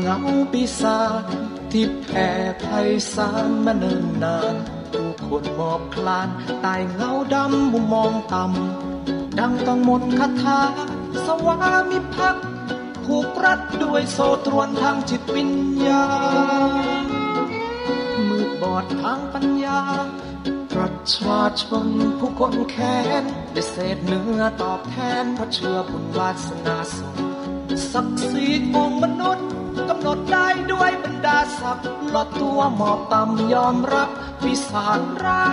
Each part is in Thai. เงาปีศาจที่แผ่ไพศาลมาเนิ่นนานผู้คนหมอบคลานใต้เงาดำมุมมองต่ำดังต้องมนต์คาถาสวามิภักดิ์ผูกรัดด้วยโซ่ตรวนทางจิตวิญญาณมืดบอดทางปัญญาประชาชนผู้คนแค้นได้เศษเนื้อตอบแทนเพราะเชื่อบุญวาสนาส่งศักดิ์ศรีของมนุษย์กำหนดได้ด้วยบรรดาศักดิ์ลดตัวหมอบต่ำยอมรับปีศาจร้า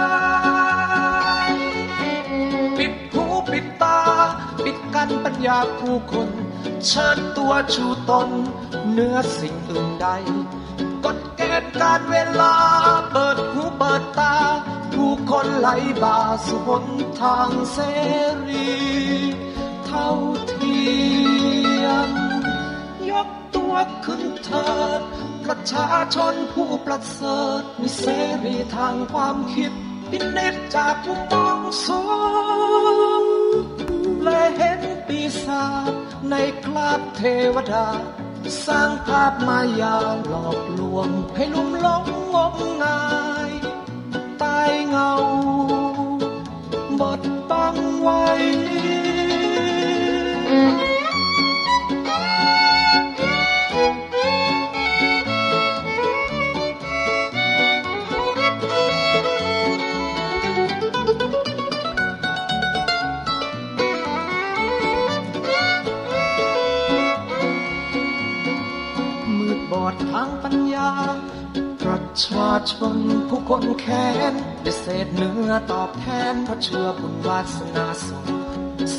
ยปิดหูปิดตาปิดกั้นปัญญาผู้คนเชิดตัวชูตนเหนือสิ่งอื่นใดกฎเกณฑ์การเวลาเปิดหูเปิดตาผู้คนไหลบ่าสู่หนทางเสรีเท่าเทียมยกตัวขึ้นเถิดประชาชนผู้ประเสริฐมีเสรีทางความคิดพินิจจากผู้มองสูงและเห็นปีศาจในคราบเทวดาสร้างภาพมายาหลอกลวงให้ลุ่มหลงงมงายใต้เงาบดบังไว้ทางปัญญาประชาชนผู้คนแค้นได้เศษเนื้อตอบแทนเพราะเชื่อบุญวาสนาส่ง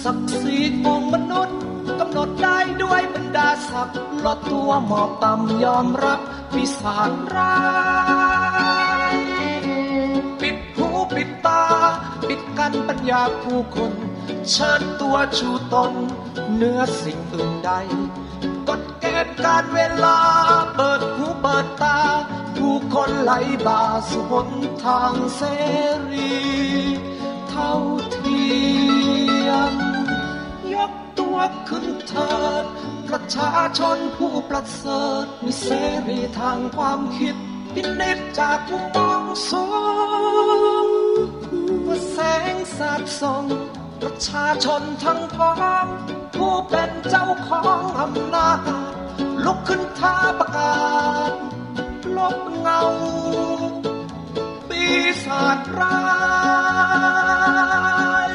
ศักดิ์ศรีของมนุษย์กำหนดได้ด้วยบรรดาศักดิ์ลดตัวหมอบต่ำยอมรับปีศาจร้ายปิดหูปิดตาปิดกั้นปัญญาผู้คนเชิดตัวชูตนเหนือสิ่งอื่นใดกฎเกณฑ์การเวลาเปิดหูเปิดตาผู้คนไหลบ่าสู่หนทางเสรีเท่าเทียมยกตัวขึ้นเถิดประชาชนผู้ประเสริฐมีเสรีทางความคิดพินิจจากผู้มองสูงว่าแสงสาดส่องประชาชนทั้งท้องผู้เป็นเจ้าของอำนาจลุกขึ้นท้าประกาศลบเงาปีศาจร้าย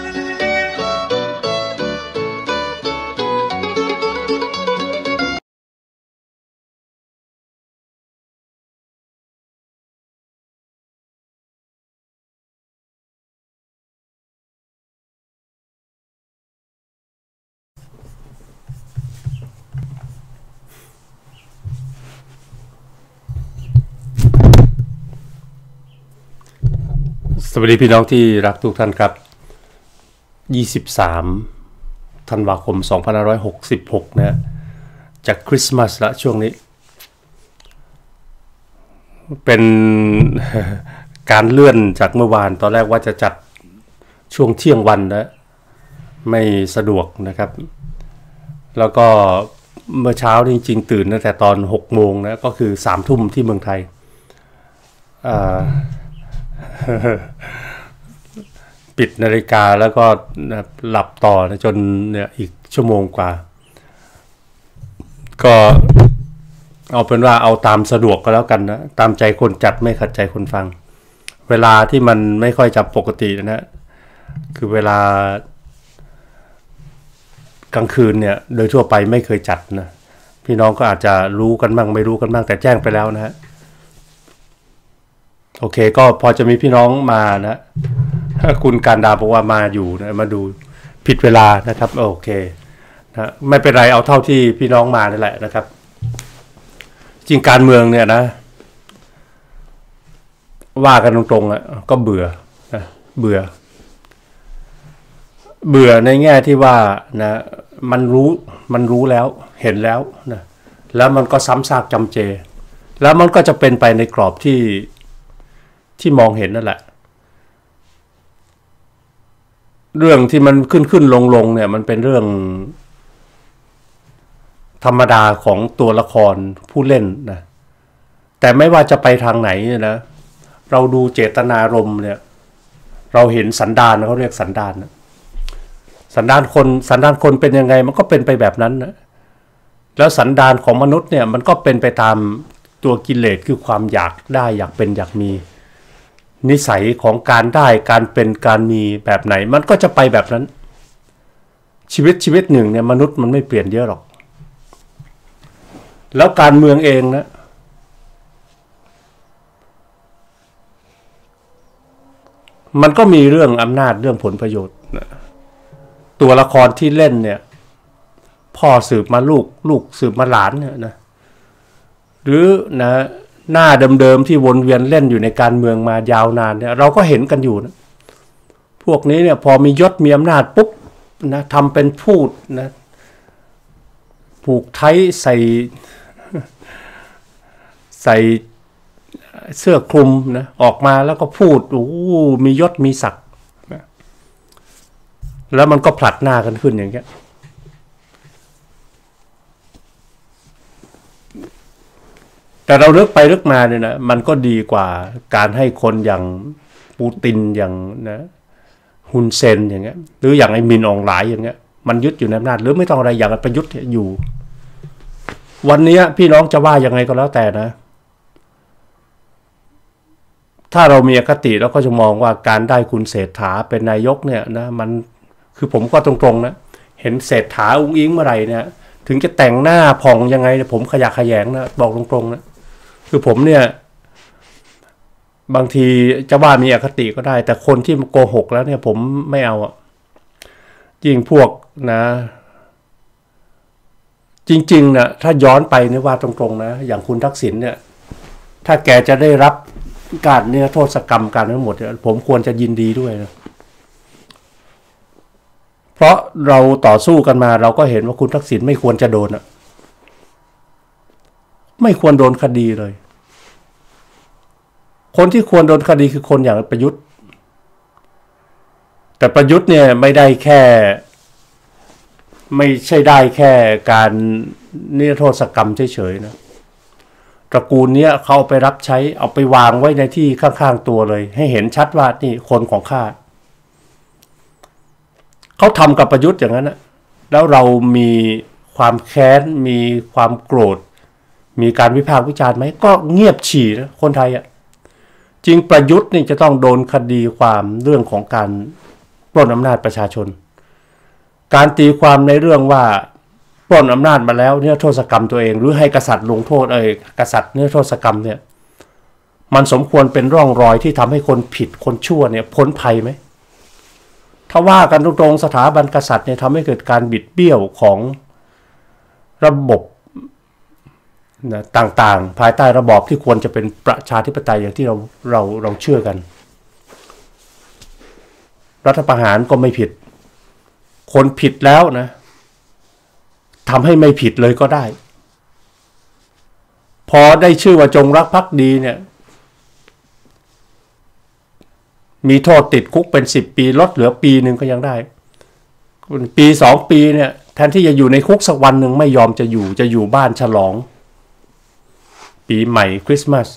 สวัสดีพี่น้องที่รักทุกท่านครับ23ธันวาคม2566นะจากคริสต์มาสละช่วงนี้เป็นการเลื่อนจากเมื่อวานตอนแรกว่าจะจัดช่วงเที่ยงวันนะไม่สะดวกนะครับแล้วก็เมื่อเช้าจริงๆตื่นตั้งแต่ตอน 6 โมงนะก็คือ 3 ทุ่มที่เมืองไทยปิดนาฬิกาแล้วก็หลับต่อจนเนี่ยอีกชั่วโมงกว่าก็เอาเป็นว่าเอาตามสะดวกก็แล้วกันนะตามใจคนจัดไม่ขัดใจคนฟังเวลาที่มันไม่ค่อยจับปกตินะคือเวลากลางคืนเนี่ยโดยทั่วไปไม่เคยจัดนะพี่น้องก็อาจจะรู้กันบ้างไม่รู้กันบ้างแต่แจ้งไปแล้วนะฮะโอเคก็พอจะมีพี่น้องมานะคุณการดาบอกว่ามาอยู่นะมาดูผิดเวลานะครับโอเคนะไม่เป็นไรเอาเท่าที่พี่น้องมานี่แหละนะครับจริงการเมืองเนี่ยนะว่ากันตรงๆอะก็เบื่อนะเบื่อในแง่ที่ว่านะมันรู้แล้วเห็นแล้วนะแล้วมันก็ซ้ำซากจำเจแล้วมันก็จะเป็นไปในกรอบที่มองเห็นนั่นแหละเรื่องที่มันขึ้นลงเนี่ยมันเป็นเรื่อง ธรรมดาของตัวละครผู้เล่นนะแต่ไม่ว่าจะไปทางไหนเนี่ยนะเราดูเจตนารมณ์เนี่ยเราเห็นสันดานเขาเรียกสันดานนะสันดานคนเป็นยังไงมันก็เป็นไปแบบนั้นนะแล้วสันดานของมนุษย์เนี่ยมันก็เป็นไปตามตัวกิเลสคือความอยากได้อยากเป็นอยากมีนิสัยของการได้การเป็นการมีแบบไหนมันก็จะไปแบบนั้นชีวิตหนึ่งเนี่ยมนุษย์มันไม่เปลี่ยนเยอะหรอกแล้วการเมืองเองนะมันก็มีเรื่องอำนาจเรื่องผลประโยชน์นะตัวละครที่เล่นเนี่ยพ่อสืบมาลูกลูกสืบมาหลานเนี่ยนะหรือนะหน้าเดิมๆที่วนเวียนเล่นอยู่ในการเมืองมายาวนานเนี่ยเราก็เห็นกันอยู่นะพวกนี้เนี่ยพอมียศมีอำนาจปุ๊บนะทำเป็นพูดนะผูกไทใส่เสื้อคลุมนะออกมาแล้วก็พูดโอ้มียศมีศักดิ์นะแล้วมันก็ผลัดหน้ากันขึ้นอย่างเงี้ยแต่เราลึกไปลึกมาเนี่ยนะมันก็ดีกว่าการให้คนอย่างปูตินอย่างนะฮุนเซนอย่างเงี้ยหรืออย่างไอ้มินอองหลายอย่างเงี้ยมันยึดอยู่ในอำนาจหรือไม่ต้องอะไรอย่างประยุทธ์อยู่วันนี้พี่น้องจะว่ายังไงก็แล้วแต่นะถ้าเรามีอคติเราก็จะมองว่าการได้คุณเศรษฐาเป็นนายกเนี่ยนะมันคือผมก็ตรงๆนะเห็นเศรษฐาอุ้งอิงเมื่อไหร่เนี่ยถึงจะแต่งหน้าผ่องยังไงเนี่ยผมขยะแขยงนะบอกตรงๆนะคือผมเนี่ยบางทีจะว่ามีอคติก็ได้แต่คนที่โกหกแล้วเนี่ยผมไม่เอาอ่ะยิ่งพวกนะจริงๆนะถ้าย้อนไปเนี่ยว่าตรงๆนะอย่างคุณทักษิณเนี่ยถ้าแกจะได้รับการเนี่ยโทษกรรมการทั้งหมดผมควรจะยินดีด้วยนะเพราะเราต่อสู้กันมาเราก็เห็นว่าคุณทักษิณไม่ควรจะโดนอ่ะไม่ควรโดนคดีเลยคนที่ควรโดนคดีคือคนอย่างประยุทธ์แต่ประยุทธ์เนี่ยไม่ได้แค่ไม่ใช่ได้แค่การนิรโทษกรรมเฉยๆนะตระกูลเนี้ยเขาไปรับใช้เอาไปวางไว้ในที่ข้างๆตัวเลยให้เห็นชัดว่านี่คนของข้าเขาทำกับประยุทธ์อย่างนั้นนะแล้วเรามีความแค้นมีความโกรธมีการวิพากษ์วิจารณ์ไหมก็เงียบฉี่นะคนไทยอ่ะจริงประยุทธ์นี่จะต้องโดนคดีความเรื่องของการปล้นอำนาจประชาชนการตีความในเรื่องว่าปล้นอำนาจมาแล้วเนี่ยโทษกรรมตัวเองหรือให้กษัตริย์ลงโทษกษัตริย์เนี่ยโทษกรรมเนี่ยมันสมควรเป็นร่องรอยที่ทำให้คนผิดคนชั่วเนี่ยพ้นภัยไหมถ้าว่ากันตรงๆสถาบันกษัตริย์เนี่ยทำให้เกิดการบิดเบี้ยวของระบบนะต่างๆภายใต้ระบอบที่ควรจะเป็นประชาธิปไตยอย่างที่เราเชื่อกันรัฐประหารก็ไม่ผิดคนผิดแล้วนะทำให้ไม่ผิดเลยก็ได้พอได้ชื่อว่าจงรักภักดีเนี่ยมีโทษติดคุกเป็น10 ปีลดเหลือ1 ปีก็ยังได้ปี2 ปีเนี่ยแทนที่จะอยู่ในคุกสักวันหนึ่งไม่ยอมจะอยู่บ้านฉลองปีใหม่คริสต์มาส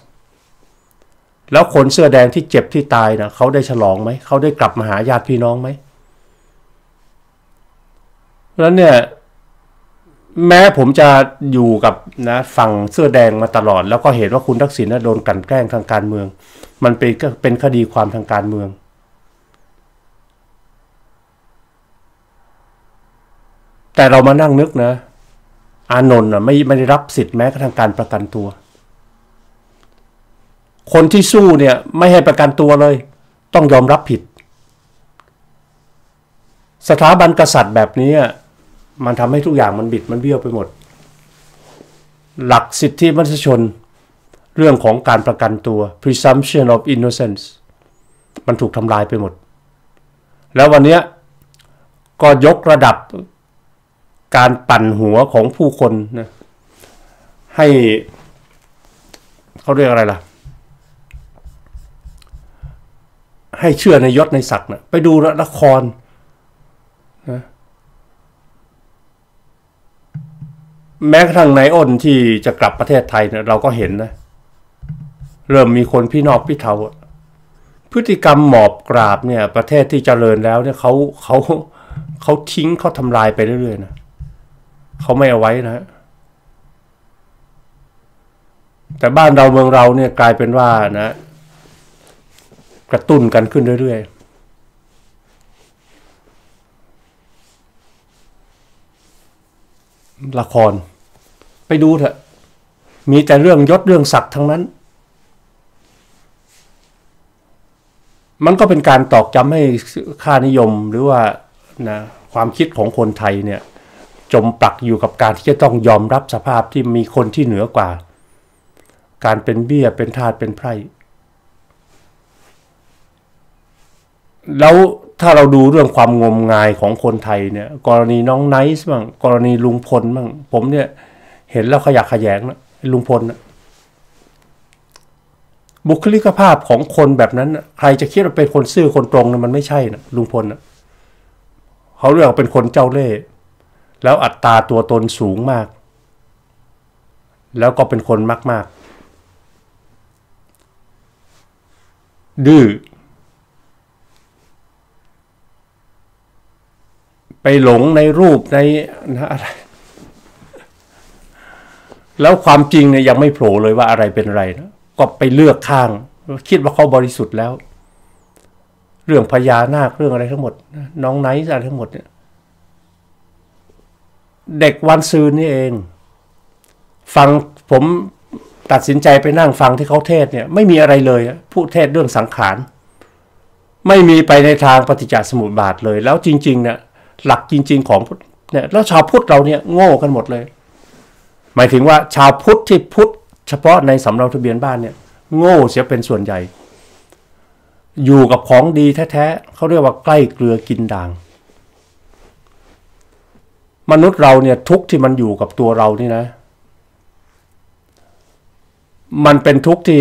แล้วคนเสื้อแดงที่เจ็บที่ตายนะเขาได้ฉลองไหมเขาได้กลับมาหาญาติพี่น้องไหมแล้วเนี่ยแม้ผมจะอยู่กับนะฝั่งเสื้อแดงมาตลอดแล้วก็เห็นว่าคุณทักษิณโดนกลั่นแกล้งทางการเมืองมันเป็นคดีความทางการเมืองแต่เรามานั่งนึกนะอานนท์ไม่ได้รับสิทธิ์แม้กระทั่งการประกันตัวคนที่สู้เนี่ยไม่ให้ประกันตัวเลยต้องยอมรับผิดสถาบันกษัตริย์แบบนี้มันทำให้ทุกอย่างมันบิดมันเบี้ยวไปหมดหลักสิทธิมนุษยชนเรื่องของการประกันตัว presumption of innocence มันถูกทำลายไปหมดแล้ววันนี้ก็ยกระดับการปั่นหัวของผู้คนนะให้เขาเรียกอะไรล่ะให้เชื่อในยศในศักดิ์นะไปดูละคร แม้กระทั่งนายอ้นที่จะกลับประเทศไทยเนี่ยเราก็เห็นนะเริ่มมีคนพี่นอกพี่เทาพฤติกรรมหมอบกราบเนี่ยประเทศที่เจริญแล้วเนี่ยเขาทิ้งเขาทำลายไปเรื่อยๆนะเขาไม่เอาไว้นะแต่บ้านเราเมืองเราเนี่ยกลายเป็นว่านะกระตุ้นกันขึ้นเรื่อยๆละครไปดูเถอะมีแต่เรื่องยศเรื่องศักดิ์ทั้งนั้นมันก็เป็นการตอกย้ำให้ค่านิยมหรือว่านะความคิดของคนไทยเนี่ยจมปักอยู่กับการที่จะต้องยอมรับสภาพที่มีคนที่เหนือกว่าการเป็นเบี้ยเป็นทาสเป็นไพร่แล้วถ้าเราดูเรื่องความงมงายของคนไทยเนี่ยกรณีน้องไนซ์บ้างกรณีลุงพลบ้างผมเนี่ยเห็นแล้วขยะแขยงนะลุงพลนะบุคลิกภาพของคนแบบนั้นนะใครจะคิดว่าเป็นคนซื่อคนตรงนะมันไม่ใช่นะลุงพลนะเขาเรียกว่าเป็นคนเจ้าเล่ห์แล้วอัตราตัวตนสูงมากแล้วก็เป็นคนมากๆดื้อไปหลงในรูปในอะไรแล้วความจริงเนี่ยยังไม่โผล่เลยว่าอะไรเป็นอะไรนะก็ไปเลือกข้างคิดว่าเขาบริสุทธิ์แล้วเรื่องพญานาคเรื่องอะไรทั้งหมดน้องไนท์อะไรทั้งหมดเนี่ยเด็กวันซืนนี่เองฟังผมตัดสินใจไปนั่งฟังที่เขาเทศเนี่ยไม่มีอะไรเลยผู้เทศเรื่องสังขารไม่มีไปในทางปฏิจจสมุปบาทเลยแล้วจริงๆเนี่ยหลักจริงๆของเนี่ยแล้วชาวพุทธเราเนี่ยโง่กันหมดเลยหมายถึงว่าชาวพุทธที่พุทธเฉพาะในสำเนาทะเบียนบ้านเนี่ยโง่เสียเป็นส่วนใหญ่อยู่กับของดีแท้ๆเขาเรียกว่าใกล้เกลือกินด่างมนุษย์เราเนี่ยทุกข์ที่มันอยู่กับตัวเรานี่นะมันเป็นทุกข์ที่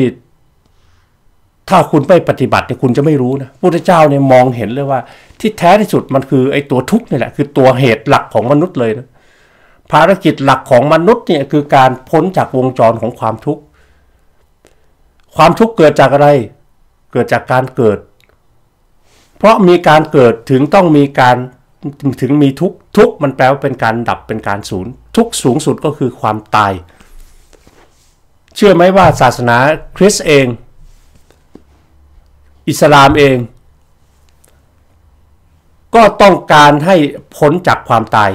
ถ้าคุณไม่ปฏิบัติเนี่ยคุณจะไม่รู้นะพุทธเจ้าเนี่ยมองเห็นเลยว่าที่แท้ที่สุดมันคือไอ้ตัวทุกข์นี่แหละคือตัวเหตุหลักของมนุษย์เลยนะภารกิจหลักของมนุษย์เนี่ยคือการพ้นจากวงจรของความทุกข์ความทุกข์เกิดจากอะไรเกิดจากการเกิดเพราะมีการเกิดถึงต้องมีการถึงมีทุกข์ทุกข์มันแปลว่าเป็นการดับเป็นการสูญทุกข์สูงสุดก็คือความตายเชื่อไหมว่าศาสนาคริสต์เองอิสลามเองก็ต้องการให้พ้นจากความตาย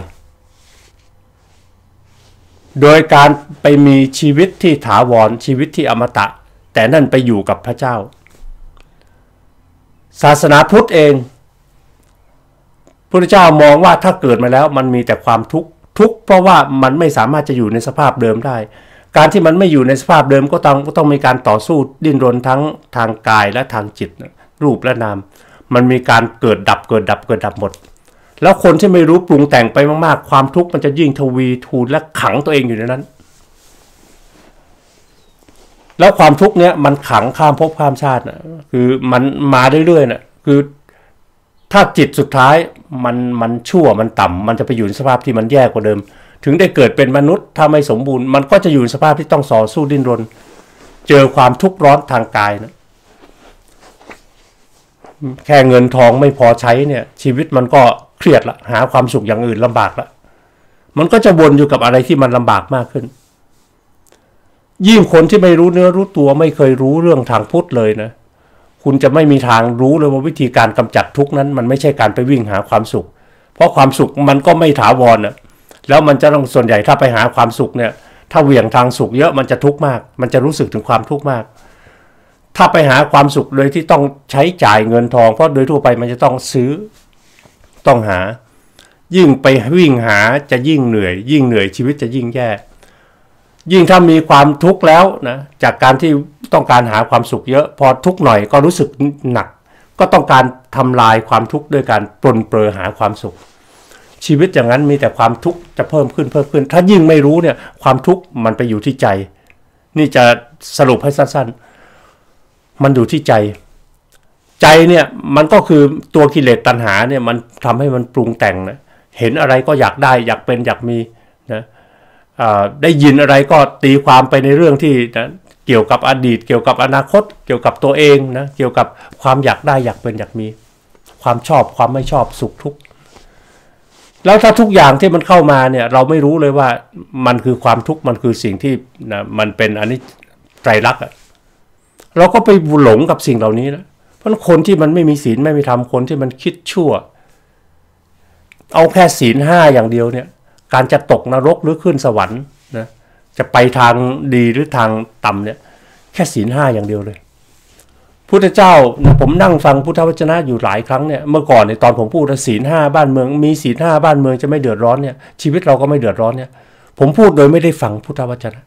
โดยการไปมีชีวิตที่ถาวรชีวิตที่อมตะแต่นั่นไปอยู่กับพระเจ้าศาสนาพุทธเองพระเจ้ามองว่าถ้าเกิดมาแล้วมันมีแต่ความทุกข์ทุกข์เพราะว่ามันไม่สามารถจะอยู่ในสภาพเดิมได้การที่มันไม่อยู่ในสภาพเดิมก็ต้องมีการต่อสู้ดิ้นรนทั้งทางกายและทางจิตรูปและนามมันมีการเกิดดับเกิดดับเกิดดับหมดแล้วคนที่ไม่รู้ปรุงแต่งไปมากๆความทุกข์มันจะยิ่งทวีทูณและขังตัวเองอยู่ในนั้นแล้วความทุกข์เนี้ยมันขังข้ามภพข้ามชาตินะคือมันมาเรื่อยๆนะคือถ้าจิตสุดท้ายมันชั่วมันต่ำมันจะไปอยู่ในสภาพที่มันแย่กว่าเดิมถึงได้เกิดเป็นมนุษย์ถ้าไม่สมบูรณ์มันก็จะอยู่ในสภาพที่ต้องต่อสู้ดิ้นรนเจอความทุกข์ร้อนทางกายนะแค่เงินทองไม่พอใช้เนี่ยชีวิตมันก็เครียดละหาความสุขอย่างอื่นลำบากละมันก็จะวนอยู่กับอะไรที่มันลำบากมากขึ้นยิ่งคนที่ไม่รู้เนื้อรู้ตัวไม่เคยรู้เรื่องทางพุทธเลยนะคุณจะไม่มีทางรู้เลยว่าวิธีการกำจัดทุกข์นั้นมันไม่ใช่การไปวิ่งหาความสุขเพราะความสุขมันก็ไม่ถาวรนะแล้วมันจะส่วนใหญ่ถ้าไปหาความสุขเนี่ยถ้าเหวี่ยงทางสุขเยอะมันจะทุกข์มากมันจะรู้สึกถึงความทุกข์มากถ้าไปหาความสุขโดยที่ต้องใช้จ่ายเงินทองเพราะโดยทั่วไปมันจะต้องซื้อต้องหายิ่งไปวิ่งหาจะยิ่งเหนื่อยชีวิตจะยิ่งแย่ยิ่งถ้ามีความทุกข์แล้วนะจากการที่ต้องการหาความสุขเยอะพอทุกหน่อยก็รู้สึกหนักก็ต้องการทำลายความทุกข์ด้วยการปรนเปรอหาความสุขชีวิตอย่างนั้นมีแต่ความทุกข์จะเพิ่มขึ้นถ้ายิ่งไม่รู้เนี่ยความทุกข์มันไปอยู่ที่ใจนี่จะสรุปให้สั้นๆมันอยู่ที่ใจเนี่ยมันก็คือตัวกิเลสตัณหาเนี่ยมันทำให้มันปรุงแต่งนะเห็นอะไรก็อยากได้อยากเป็นอยากมีนะ ได้ยินอะไรก็ตีความไปในเรื่องที่นะเกี่ยวกับอดีตเกี่ยวกับอนาคตเกี่ยวกับตัวเองนะเกี่ยวกับความอยากได้อยากเป็นอยากมีความชอบความไม่ชอบสุขทุกข์แล้วถ้าทุกอย่างที่มันเข้ามาเนี่ยเราไม่รู้เลยว่ามันคือความทุกข์มันคือสิ่งที่นะมันเป็นอันนี้ไตรลักษณ์เราก็ไปหลงกับสิ่งเหล่านี้นะเพราะคนที่มันไม่มีศีลไม่มีธรรมคนที่มันคิดชั่วเอาแค่ศีล5อย่างเดียวเนี่ยการจะตกนรกหรือขึ้นสวรรค์นะจะไปทางดีหรือทางต่ำเนี่ยแค่ศีล5อย่างเดียวเลยพุทธเจ้าผมนั่งฟังพุทธวจนะอยู่หลายครั้งเนี่ยเมื่อก่อนในตอนผมพูดศีล5บ้านเมืองมีศีล5บ้านเมืองจะไม่เดือดร้อนเนี่ยชีวิตเราก็ไม่เดือดร้อนเนี่ยผมพูดโดยไม่ได้ฟังพุทธวจนะ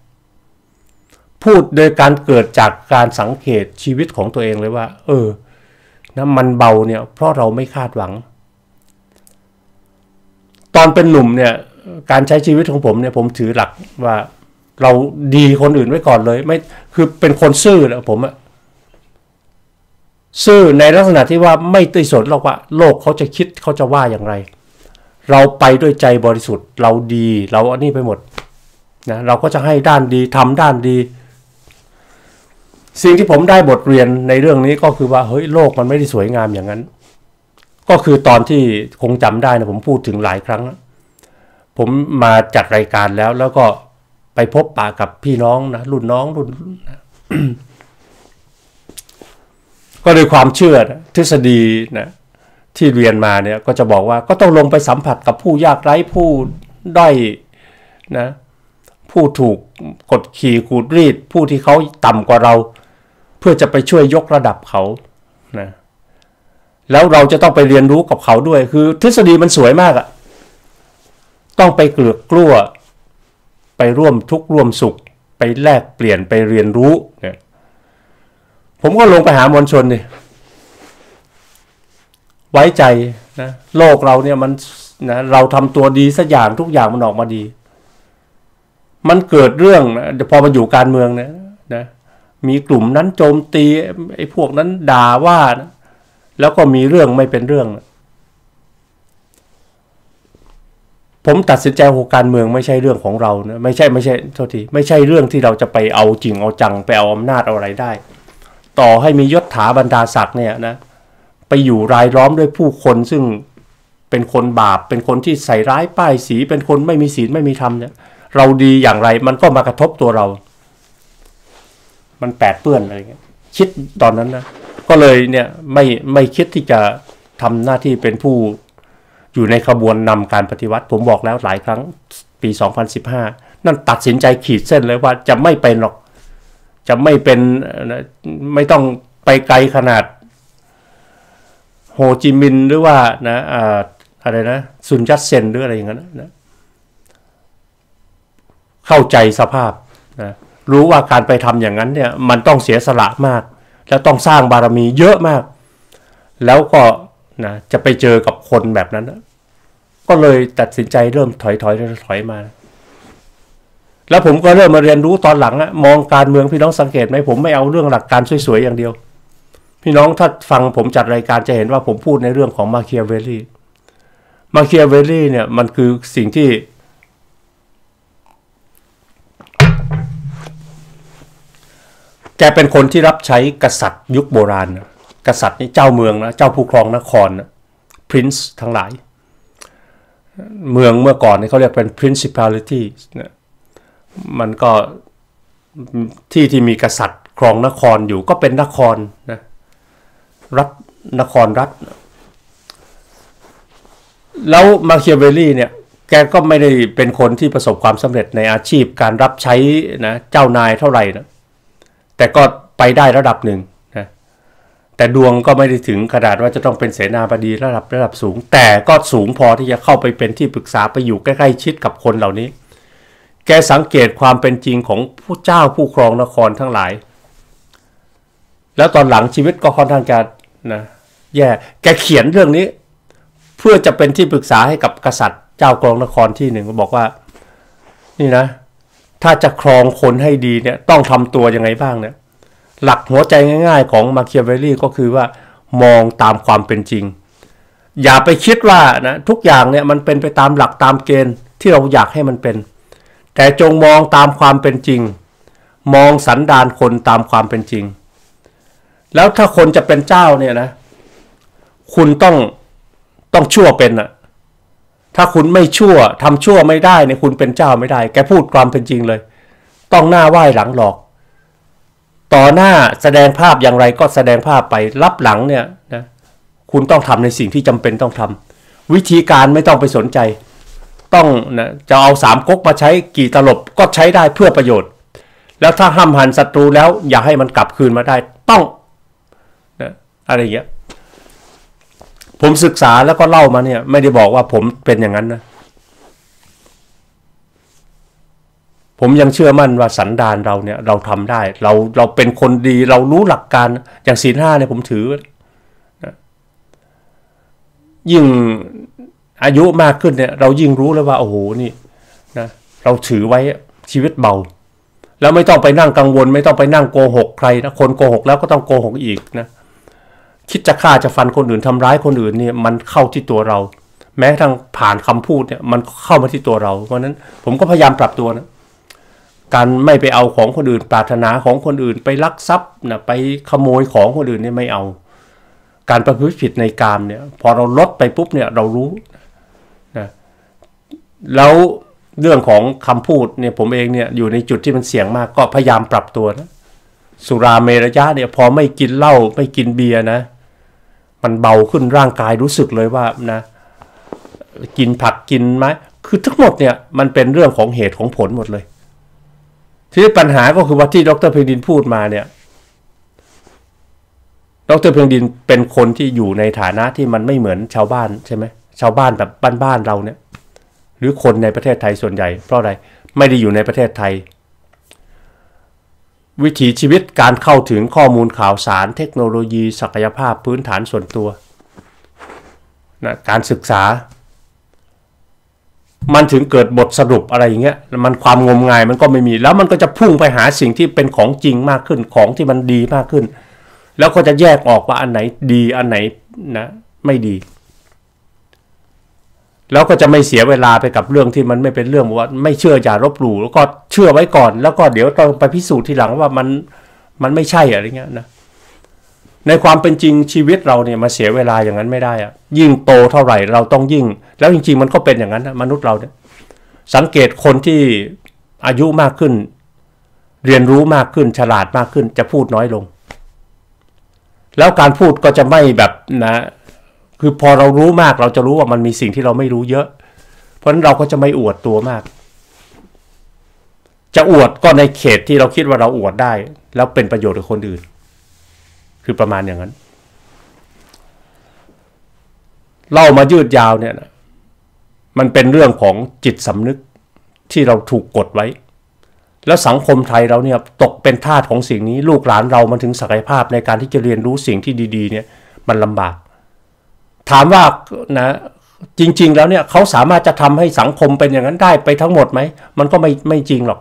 พูดโดยการเกิดจากการสังเกตชีวิตของตัวเองเลยว่านะมันเบาเนี่ยเพราะเราไม่คาดหวังตอนเป็นหนุ่มเนี่ยการใช้ชีวิตของผมเนี่ยผมถือหลักว่าเราดีคนอื่นไว้ก่อนเลยไม่คือเป็นคนซื่อนะผมอะซื่อในลักษณะที่ว่าไม่ติดสนหรอกว่าโลกเขาจะคิดเขาจะว่าอย่างไรเราไปด้วยใจบริสุทธิ์เราดีเราอันนี้ไปหมดนะเราก็จะให้ด้านดีทำด้านดีสิ่งที่ผมได้บทเรียนในเรื่องนี้ก็คือว่าเฮ้ยโลกมันไม่ได้สวยงามอย่างนั้นก็คือตอนที่คงจำได้นะผมพูดถึงหลายครั้งผมมาจัดรายการแล้วก็ไปพบปะกับพี่น้องนะรุ่นน้องรุ่น ก็ด้วยความเชื่อนะทฤษฎีนะที่เรียนมาเนี่ยก็จะบอกว่าก็ต้องลงไปสัมผัสกับผู้ยากไร้ผู้ด้อยนะผู้ถูกกดขี่ขูดรีดผู้ที่เขาต่ำกว่าเราเพื่อจะไปช่วยยกระดับเขานะแล้วเราจะต้องไปเรียนรู้กับเขาด้วยคือทฤษฎีมันสวยมากอะต้องไปเกลือกกลั้วไปร่วมทุกข์ร่วมสุขไปแลกเปลี่ยนไปเรียนรู้เนี่ยผมก็ลงไปหามวลชนดิไว้ใจนะโลกเราเนี่ยมันนะเราทำตัวดีสักอย่างทุกอย่างมันออกมาดีมันเกิดเรื่องนะพอมาอยู่การเมืองเนี่ยนะมีกลุ่มนั้นโจมตีไอ้พวกนั้นด่าว่านะแล้วก็มีเรื่องไม่เป็นเรื่องนะผมตัดสินใจของการเมืองไม่ใช่เรื่องของเรานะไม่ใช่โทษทีไม่ใช่เรื่องที่เราจะไปเอาจริงเอาจังไปเอาอำนาจเอาอะไรได้ต่อให้มียศถาบรรดาศักดิ์เนี่ยนะไปอยู่รายล้อมด้วยผู้คนซึ่งเป็นคนบาปเป็นคนที่ใส่ร้ายป้ายสีเป็นคนไม่มีศีลไม่มีธรรมเนี่ยเราดีอย่างไรมันก็มากระทบตัวเรามันแปดเปื้อนอะไรเงี้ยคิดตอนนั้นนะก็เลยเนี่ยไม่คิดที่จะทำหน้าที่เป็นผู้อยู่ในขบวนนำการปฏิวัติผมบอกแล้วหลายครั้งปี2015นั่นตัดสินใจขีดเส้นเลยว่าจะไม่เป็นหรอกจะไม่เป็นไม่ต้องไปไกลขนาดโฮจิมินห์หรือว่านะอะไรนะซุนยัตเซนหรืออะไรอย่างนั้นนะเข้าใจสภาพนะรู้ว่าการไปทำอย่างนั้นเนี่ยมันต้องเสียสละมากแล้วต้องสร้างบารมีเยอะมากแล้วก็นะจะไปเจอกับคนแบบนั้นนะก็เลยตัดสินใจเริ่มถอยมาแล้วผมก็เริ่มมาเรียนรู้ตอนหลังนะมองการเมืองพี่น้องสังเกตไหมผมไม่เอาเรื่องหลักการสวยๆอย่างเดียวพี่น้องถ้าฟังผมจัดรายการจะเห็นว่าผมพูดในเรื่องของมาเคียเวลลี่เนี่ยมันคือสิ่งที่แกเป็นคนที่รับใช้กษัตริย์ยุคโบราณนะกษัตริย์นี่เจ้าเมืองนะเจ้าผู้ครองนครนะ prince ทั้งหลายเมืองเมื่อก่อนนี่เขาเรียกเป็น principality นะมันก็ที่ที่มีกษัตริย์ครองนครอยู่ก็เป็นนครนะรัฐนครรัฐแล้วมาเคียเวลลี่เนี่ยแกก็ไม่ได้เป็นคนที่ประสบความสำเร็จในอาชีพการรับใช้นะเจ้านายเท่าไหร่นะแต่ก็ไปได้ระดับหนึ่งนะแต่ดวงก็ไม่ได้ถึงขนาดว่าจะต้องเป็นเสนาบดีระดับสูงแต่ก็สูงพอที่จะเข้าไปเป็นที่ปรึกษาไปอยู่ใกล้ๆชิดกับคนเหล่านี้แกสังเกตความเป็นจริงของผู้เจ้าผู้ครองนครทั้งหลายแล้วตอนหลังชีวิตก็ค่อนข้างจะนะแย่แกเขียนเรื่องนี้เพื่อจะเป็นที่ปรึกษาให้กับกษัตริย์เจ้าครองนครที่หนึ่งบอกว่านี่นะถ้าจะครองคนให้ดีเนี่ยต้องทำตัวยังไงบ้างเนี่ยหลักหัวใจง่ายๆของมาเคียเวลลี่ก็คือว่ามองตามความเป็นจริงอย่าไปคิดว่านะทุกอย่างเนี่ยมันเป็นไปตามหลักตามเกณฑ์ที่เราอยากให้มันเป็น แต่จงมองตามความเป็นจริงมองสันดานคนตามความเป็นจริงแล้วถ้าคนจะเป็นเจ้าเนี่ยนะคุณต้องชั่วเป็นอะถ้าคุณไม่ชั่วทำชั่วไม่ได้เนี่ยคุณเป็นเจ้าไม่ได้แกพูดความเป็นจริงเลยต้องหน้าไหว้หลังหลอกต่อหน้าแสดงภาพอย่างไรก็แสดงภาพไปรับหลังเนี่ยนะคุณต้องทำในสิ่งที่จำเป็นต้องทำวิธีการไม่ต้องไปสนใจต้องนะจะเอาสามก๊กมาใช้กี่ตลบก็ใช้ได้เพื่อประโยชน์แล้วถ้าห้ามหันศัตรูแล้วอย่าให้มันกลับคืนมาได้ต้องนะอะไรอย่างเงี้ยผมศึกษาแล้วก็เล่ามาเนี่ยไม่ได้บอกว่าผมเป็นอย่างนั้นนะผมยังเชื่อมั่นว่าสันดานเราเนี่ยเราทำได้เราเป็นคนดีเรารู้หลักการอย่างศีลห้าเนี่ยผมถือนะยิ่งอายุมากขึ้นเนี่ยเรายิ่งรู้แล้วว่าโอ้โหนี่นะเราถือไว้ชีวิตเบาแล้วไม่ต้องไปนั่งกังวลไม่ต้องไปนั่งโกหกใครนะคนโกหกแล้วก็ต้องโกหกอีกนะคิดจะฆ่าจะฟันคนอื่นทำร้ายคนอื่นเนี่ยมันเข้าที่ตัวเราแม้ทางผ่านคำพูดเนี่ยมันเข้ามาที่ตัวเราเพราะนั้นผมก็พยายามปรับตัวนะการไม่ไปเอาของคนอื่นปรารถนาของคนอื่นไปลักทรัพย์นะไปขโมยของคนอื่นเนี่ยไม่เอาการประพฤติผิดในกามเนี่ยพอเราลดไปปุ๊บเนี่ยเรารู้นะแล้วเรื่องของคำพูดเนี่ยผมเองเนี่ยอยู่ในจุดที่มันเสี่ยงมากก็พยายามปรับตัวนะสุราเมรยะเนี่ยพอไม่กินเหล้าไม่กินเบียร์นะมันเบาขึ้นร่างกายรู้สึกเลยว่านะกินผักกินไม้คือทั้งหมดเนี่ยมันเป็นเรื่องของเหตุของผลหมดเลยทีนี้ปัญหาก็คือว่าที่ดร.เพ็ญดินพูดมาเนี่ยดร.เพ็ญดินเป็นคนที่อยู่ในฐานะที่มันไม่เหมือนชาวบ้านใช่ไหมชาวบ้านแบบบ้านๆเราเนี่ยหรือคนในประเทศไทยส่วนใหญ่เพราะอะไรไม่ได้อยู่ในประเทศไทยวิถีชีวิตการเข้าถึงข้อมูลข่าวสารเทคโนโลยีศักยภาพพื้นฐานส่วนตัวนะการศึกษามันถึงเกิดบทสรุปอะไรอย่างเงี้ยมันความงมงายมันก็ไม่มีแล้วมันก็จะพุ่งไปหาสิ่งที่เป็นของจริงมากขึ้นของที่มันดีมากขึ้นแล้วก็จะแยกออกว่าอันไหนดีอันไหนนะไม่ดีแล้วก็จะไม่เสียเวลาไปกับเรื่องที่มันไม่เป็นเรื่องว่าไม่เชื่ออย่าลบหลู่แล้วก็เชื่อไว้ก่อนแล้วก็เดี๋ยวต้องไปพิสูจน์ทีหลังว่ามันไม่ใช่อะไรเงี้ยนะในความเป็นจริงชีวิตเราเนี่ยมาเสียเวลาอย่างนั้นไม่ได้อะยิ่งโตเท่าไหร่เราต้องยิ่งแล้วจริงๆมันก็เป็นอย่างนั้นนะมนุษย์เราเนี่ยสังเกตคนที่อายุมากขึ้นเรียนรู้มากขึ้นฉลาดมากขึ้นจะพูดน้อยลงแล้วการพูดก็จะไม่แบบนะคือพอเรารู้มากเราจะรู้ว่ามันมีสิ่งที่เราไม่รู้เยอะเพราะฉะนั้นเราก็จะไม่อวดตัวมากจะอวดก็ในเขตที่เราคิดว่าเราอวดได้แล้วเป็นประโยชน์กับคนอื่นคือประมาณอย่างนั้นเล่ามายืดยาวเนี่ยนะมันเป็นเรื่องของจิตสำนึกที่เราถูกกดไว้แล้วสังคมไทยเราเนี่ยตกเป็นทาสของสิ่งนี้ลูกหลานเรามันถึงศักยภาพในการที่จะเรียนรู้สิ่งที่ดีๆเนี่ยมันลำบากถามว่านะจริงๆแล้วเนี่ยเขาสามารถจะทำให้สังคมเป็นอย่างนั้นได้ไปทั้งหมดไหมมันก็ไม่จริงหรอก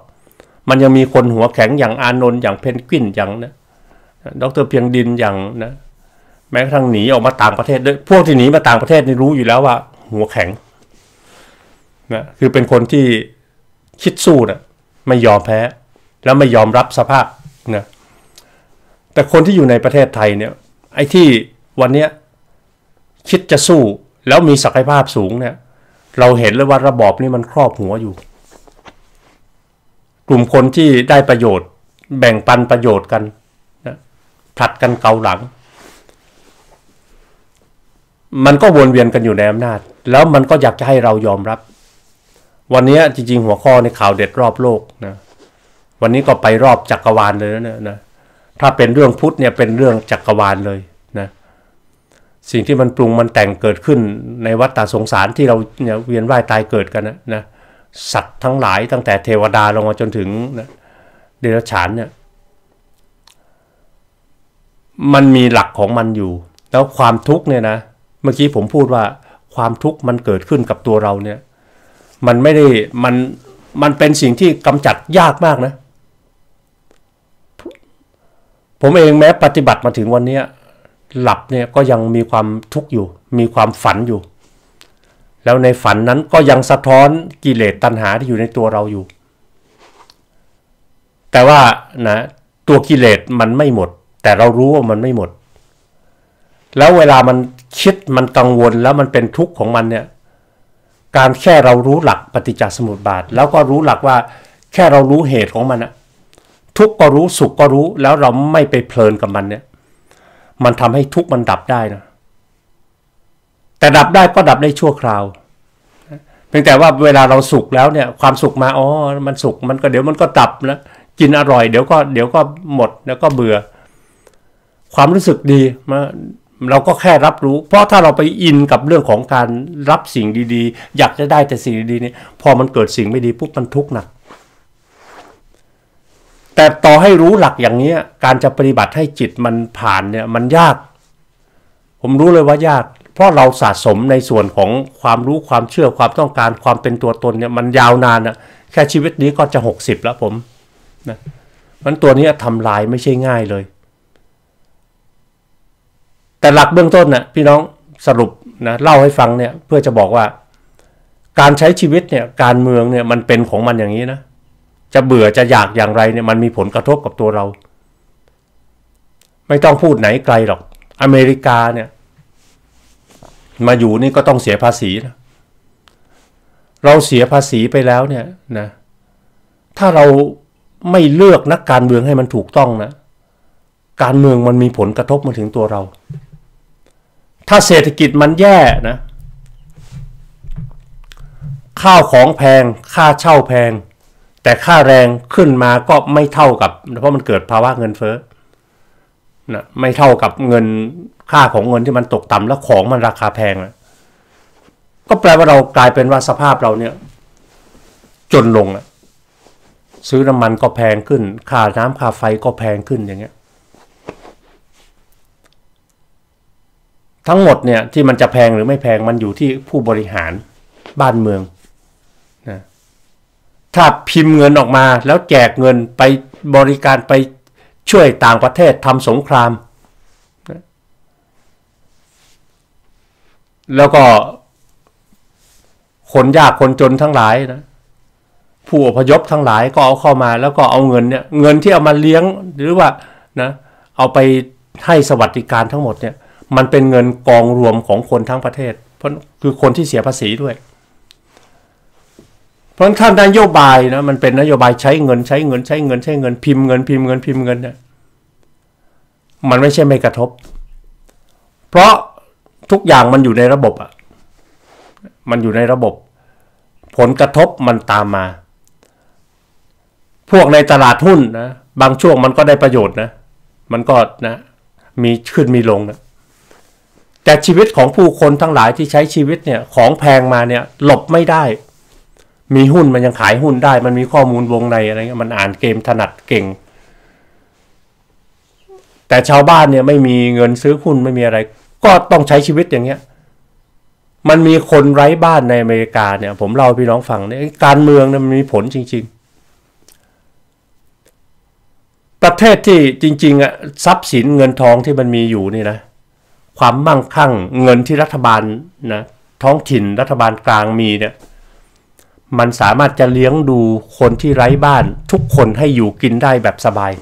มันยังมีคนหัวแข็งอย่างอานนท์อย่างเพนกวินอย่างนะดร.เพียงดินอย่างนะแม้กระทั่งหนีออกมาต่างประเทศด้วยพวกที่หนีมาต่างประเทศนี่รู้อยู่แล้วว่าหัวแข็งนะคือเป็นคนที่คิดสู้นะไม่ยอมแพ้แล้วไม่ยอมรับสภาพนะแต่คนที่อยู่ในประเทศไทยเนี่ยไอ้ที่วันเนี้ยคิดจะสู้แล้วมีศักยภาพสูงเนี่ยเราเห็นเลยว่าระบอบนี้มันครอบหัวอยู่กลุ่มคนที่ได้ประโยชน์แบ่งปันประโยชน์กันนะผลัดกันเกาหลังมันก็วนเวียนกันอยู่ในอำนาจแล้วมันก็อยากจะให้เรายอมรับวันนี้จริงๆหัวข้อในข่าวเด็ดรอบโลกนะวันนี้ก็ไปรอบจักรวาลเลยนะถ้าเป็นเรื่องพุทธเนี่ยเป็นเรื่องจักรวาลเลยสิ่งที่มันปรุงมันแต่งเกิดขึ้นในวัฏฏะสงสารที่เราเนี่ยเวียนว่ายตายเกิดกันนะสัตว์ทั้งหลายตั้งแต่เทวดาลงมาจนถึงนะเดรัจฉานเนี่ยมันมีหลักของมันอยู่แล้วความทุกข์เนี่ยนะเมื่อกี้ผมพูดว่าความทุกข์มันเกิดขึ้นกับตัวเราเนี่ยมันไม่ได้มันเป็นสิ่งที่กำจัดยากมากนะผมเองแม้ปฏิบัติมาถึงวันนี้หลับเนี่ยก็ยังมีความทุกข์อยู่มีความฝันอยู่แล้วในฝันนั้นก็ยังสะท้อนกิเลสตัณหาที่อยู่ในตัวเราอยู่ แต่ว่านะตัวกิเลสมันไม่หมดแต่เรารู้ว่ามันไม่หมดแล้วเวลามันคิดมันกังวลแล้วมันเป็นทุกข์ของมันเนี่ยการแค่เรารู้หลักปฏิจจสมุปบาทแล้วก็รู้หลักว่าแค่เรารู้เหตุของมันอะทุกข์ก็รู้สุขก็รู้แล้วเราไม่ไปเพลินกับมันเนี่ยมันทำให้ทุกข์มันดับได้นะแต่ดับได้ก็ดับได้ชั่วคราวเพียงแต่ว่าเวลาเราสุขแล้วเนี่ยความสุขมาอ๋อมันสุขมันก็เดี๋ยวมันก็ดับนะกินอร่อยเดี๋ยวก็หมดแล้วก็เบื่อความรู้สึกดีมาเราก็แค่รับรู้เพราะถ้าเราไปอินกับเรื่องของการรับสิ่งดีๆอยากจะได้แต่สิ่งดีๆเนี่ยพอมันเกิดสิ่งไม่ดีปุ๊บมันทุกข์หนักแต่ต่อให้รู้หลักอย่างนี้การจะปฏิบัติให้จิตมันผ่านเนี่ยมันยากผมรู้เลยว่ายากเพราะเราสะสมในส่วนของความรู้ความเชื่อความต้องการความเป็นตัวตนเนี่ยมันยาวนานนะแค่ชีวิตนี้ก็จะ60แล้วผมนะมันตัวนี้ทำลายไม่ใช่ง่ายเลยแต่หลักเบื้องต้นนะพี่น้องสรุปนะเล่าให้ฟังเนี่ยเพื่อจะบอกว่าการใช้ชีวิตเนี่ยการเมืองเนี่ยมันเป็นของมันอย่างนี้นะจะเบื่อจะอยากอย่างไรเนี่ยมันมีผลกระทบกับตัวเราไม่ต้องพูดไหนไกลหรอกอเมริกาเนี่ยมาอยู่นี่ก็ต้องเสียภาษีนะเราเสียภาษีไปแล้วเนี่ยนะถ้าเราไม่เลือกนักการเมืองให้มันถูกต้องนะการเมืองมันมีผลกระทบมาถึงตัวเราถ้าเศรษฐกิจมันแย่นะข้าวของแพงค่าเช่าแพงแต่ค่าแรงขึ้นมาก็ไม่เท่ากับเพราะมันเกิดภาวะเงินเฟ้อนะไม่เท่ากับเงินค่าของเงินที่มันตกต่ำแล้วของมันราคาแพงนะก็แปลว่าเรากลายเป็นว่าสภาพเราเนี่ยจนลงนะซื้อน้ำมันก็แพงขึ้นค่าน้ำค่าไฟก็แพงขึ้นอย่างเงี้ยทั้งหมดเนี่ยที่มันจะแพงหรือไม่แพงมันอยู่ที่ผู้บริหารบ้านเมืองนะถ้าพิมพ์เงินออกมาแล้วแจกเงินไปบริการไปช่วยต่างประเทศทำสงครามนะแล้วก็คนยากคนจนทั้งหลายนะผู้อพยพทั้งหลายก็เอาเข้ามาแล้วก็เอาเงินเนี่ยเงินที่เอามาเลี้ยงหรือว่านะเอาไปให้สวัสดิการทั้งหมดเนี่ยมันเป็นเงินกองรวมของคนทั้งประเทศเพราะคือคนที่เสียภาษีด้วยเพราะฉะนั้นนโยบายนะมันเป็นนโยบายใช้เงินใช้เงินใช้เงินใช้เงินพิมพ์เงินพิมพ์เงินพิมพ์เงินเนี่ยมันไม่ใช่ไม่กระทบเพราะทุกอย่างมันอยู่ในระบบอ่ะมันอยู่ในระบบผลกระทบมันตามมาพวกในตลาดหุ้นนะบางช่วงมันก็ได้ประโยชน์นะมันก็นะมีขึ้นมีลงนะแต่ชีวิตของผู้คนทั้งหลายที่ใช้ชีวิตเนี่ยของแพงมาเนี่ยหลบไม่ได้มีหุ้นมันยังขายหุ้นได้มันมีข้อมูลวงในอะไรเงี้ยมันอ่านเกมถนัดเก่งแต่ชาวบ้านเนี่ยไม่มีเงินซื้อหุ้นไม่มีอะไรก็ต้องใช้ชีวิตอย่างเงี้ยมันมีคนไร้บ้านในอเมริกาเนี่ยผมเล่าให้พี่น้องฟังเนี่ยการเมืองเนี่ยมันมีผลจริงๆประเทศที่จริงๆอ่ะทรัพย์สินเงินทองที่มันมีอยู่นี่นะความมั่งคั่งเงินที่รัฐบาลนะท้องถิ่นรัฐบาลกลางมีเนี่ยมันสามารถจะเลี้ยงดูคนที่ไร้บ้านทุกคนให้อยู่กินได้แบบสบาย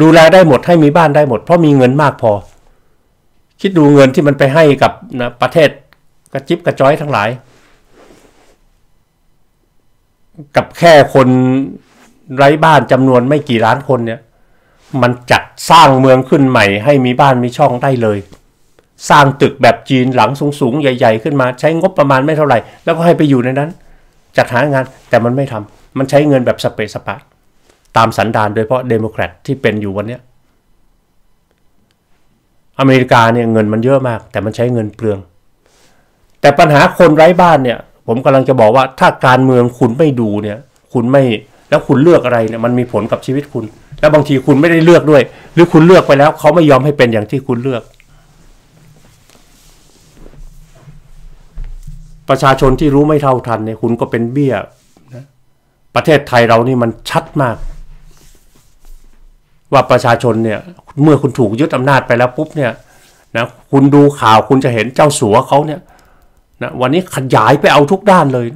ดูแลได้หมดให้มีบ้านได้หมดเพราะมีเงินมากพอคิดดูเงินที่มันไปให้กับนะประเทศกระจิบกระจ้อยทั้งหลายกับแค่คนไร้บ้านจำนวนไม่กี่ล้านคนเนี่ยมันจัดสร้างเมืองขึ้นใหม่ให้มีบ้านมีช่องได้เลยสร้างตึกแบบจีนหลังสูงๆใหญ่ๆขึ้นมาใช้งบประมาณไม่เท่าไหร่แล้วก็ให้ไปอยู่ในนั้นจัดหางานแต่มันไม่ทำมันใช้เงินแบบสเปซสปะตามสันดานโดยเฉพาะเดโมแครตที่เป็นอยู่วันนี้อเมริกาเนี่ยเงินมันเยอะมากแต่มันใช้เงินเปลืองแต่ปัญหาคนไร้บ้านเนี่ยผมกำลังจะบอกว่าถ้าการเมืองคุณไม่ดูเนี่ยคุณไม่แล้วคุณเลือกอะไรเนี่ยมันมีผลกับชีวิตคุณแล้วบางทีคุณไม่ได้เลือกด้วยหรือคุณเลือกไปแล้วเขาไม่ยอมให้เป็นอย่างที่คุณเลือกประชาชนที่รู้ไม่เท่าทันเนี่ยคุณก็เป็นเบี้ยนะประเทศไทยเรานี่มันชัดมากว่าประชาชนเนี่ยเมื่อคุณถูกยึดอำนาจไปแล้วปุ๊บเนี่ยนะคุณดูข่าวคุณจะเห็นเจ้าสัวเขาเนี่ยนะวันนี้ขยายไปเอาทุกด้านเลย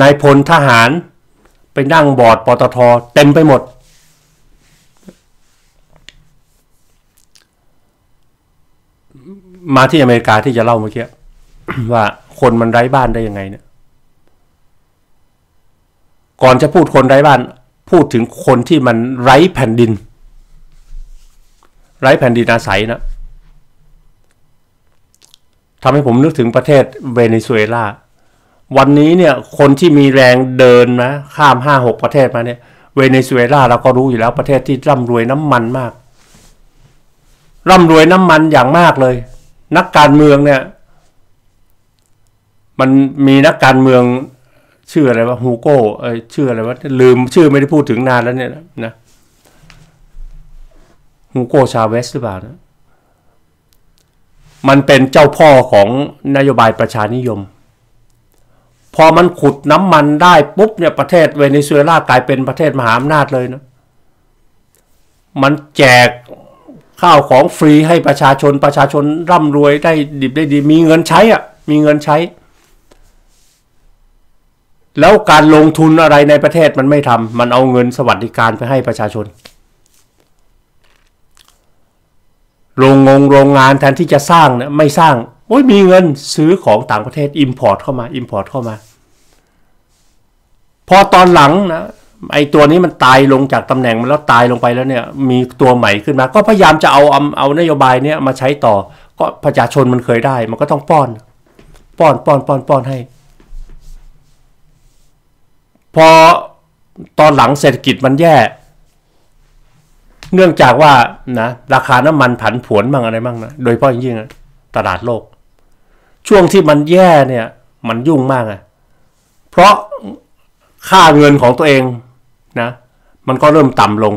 นายพลทหาร ไปนั่งบอร์ดปตท.เต็มไปหมดมาที่อเมริกาที่จะเล่าเมื่อกี้ว่าคนมันไร้บ้านได้ยังไงเนี่ยก่อนจะพูดคนไร้บ้านพูดถึงคนที่มันไร้แผ่นดินอาศัยนะทำให้ผมนึกถึงประเทศเวเนซุเอลาวันนี้เนี่ยคนที่มีแรงเดินนะข้าม 5-6 ประเทศมาเนี่ยเวเนซุเอลาเราก็รู้อยู่แล้วประเทศที่ร่ำรวยน้ำมันมากอย่างมากเลยนักการเมืองเนี่ยมันมีนักการเมืองชื่ออะไรวะฮูโก้ชื่ออะไรวะลืมชื่อไม่ได้พูดถึงนานแล้วเนี่ยนะฮูโก้ชาเวสหรือเปล่านะมันเป็นเจ้าพ่อของนโยบายประชานิยมพอมันขุดน้ำมันได้ปุ๊บเนี่ยประเทศเวเนซุเอลากลายเป็นประเทศมหาอำนาจเลยนะมันแจกข้าวของฟรีให้ประชาชนร่ำรวยได้ดิบได้ดีมีเงินใช้อ่ะแล้วการลงทุนอะไรในประเทศมันไม่ทำมันเอาเงินสวัสดิการไปให้ประชาชนโรงงานแทนที่จะสร้างเนี่ยไม่สร้างโอ้ยมีเงินซื้อของต่างประเทศ import เข้ามา พอตอนหลังนะไอตัวนี้มันตายลงจากตำแหน่งมันแล้วตายลงไปแล้วเนี่ยมีตัวใหม่ขึ้นมาก็พยายามจะเอานโยบายเนี้ยมาใช้ต่อก็ประชาชนมันเคยได้มันก็ต้องป้อนให้พอตอนหลังเศรษฐกิจมันแย่เนื่องจากว่านะราคาน้ำมันผันผวนบ้างอะไรบ้างนะโดยเฉพาะยิ่งตลาดโลกช่วงที่มันแย่เนี่ยมันยุ่งมากอะเพราะค่าเงินของตัวเองนะมันก็เริ่มต่ำลง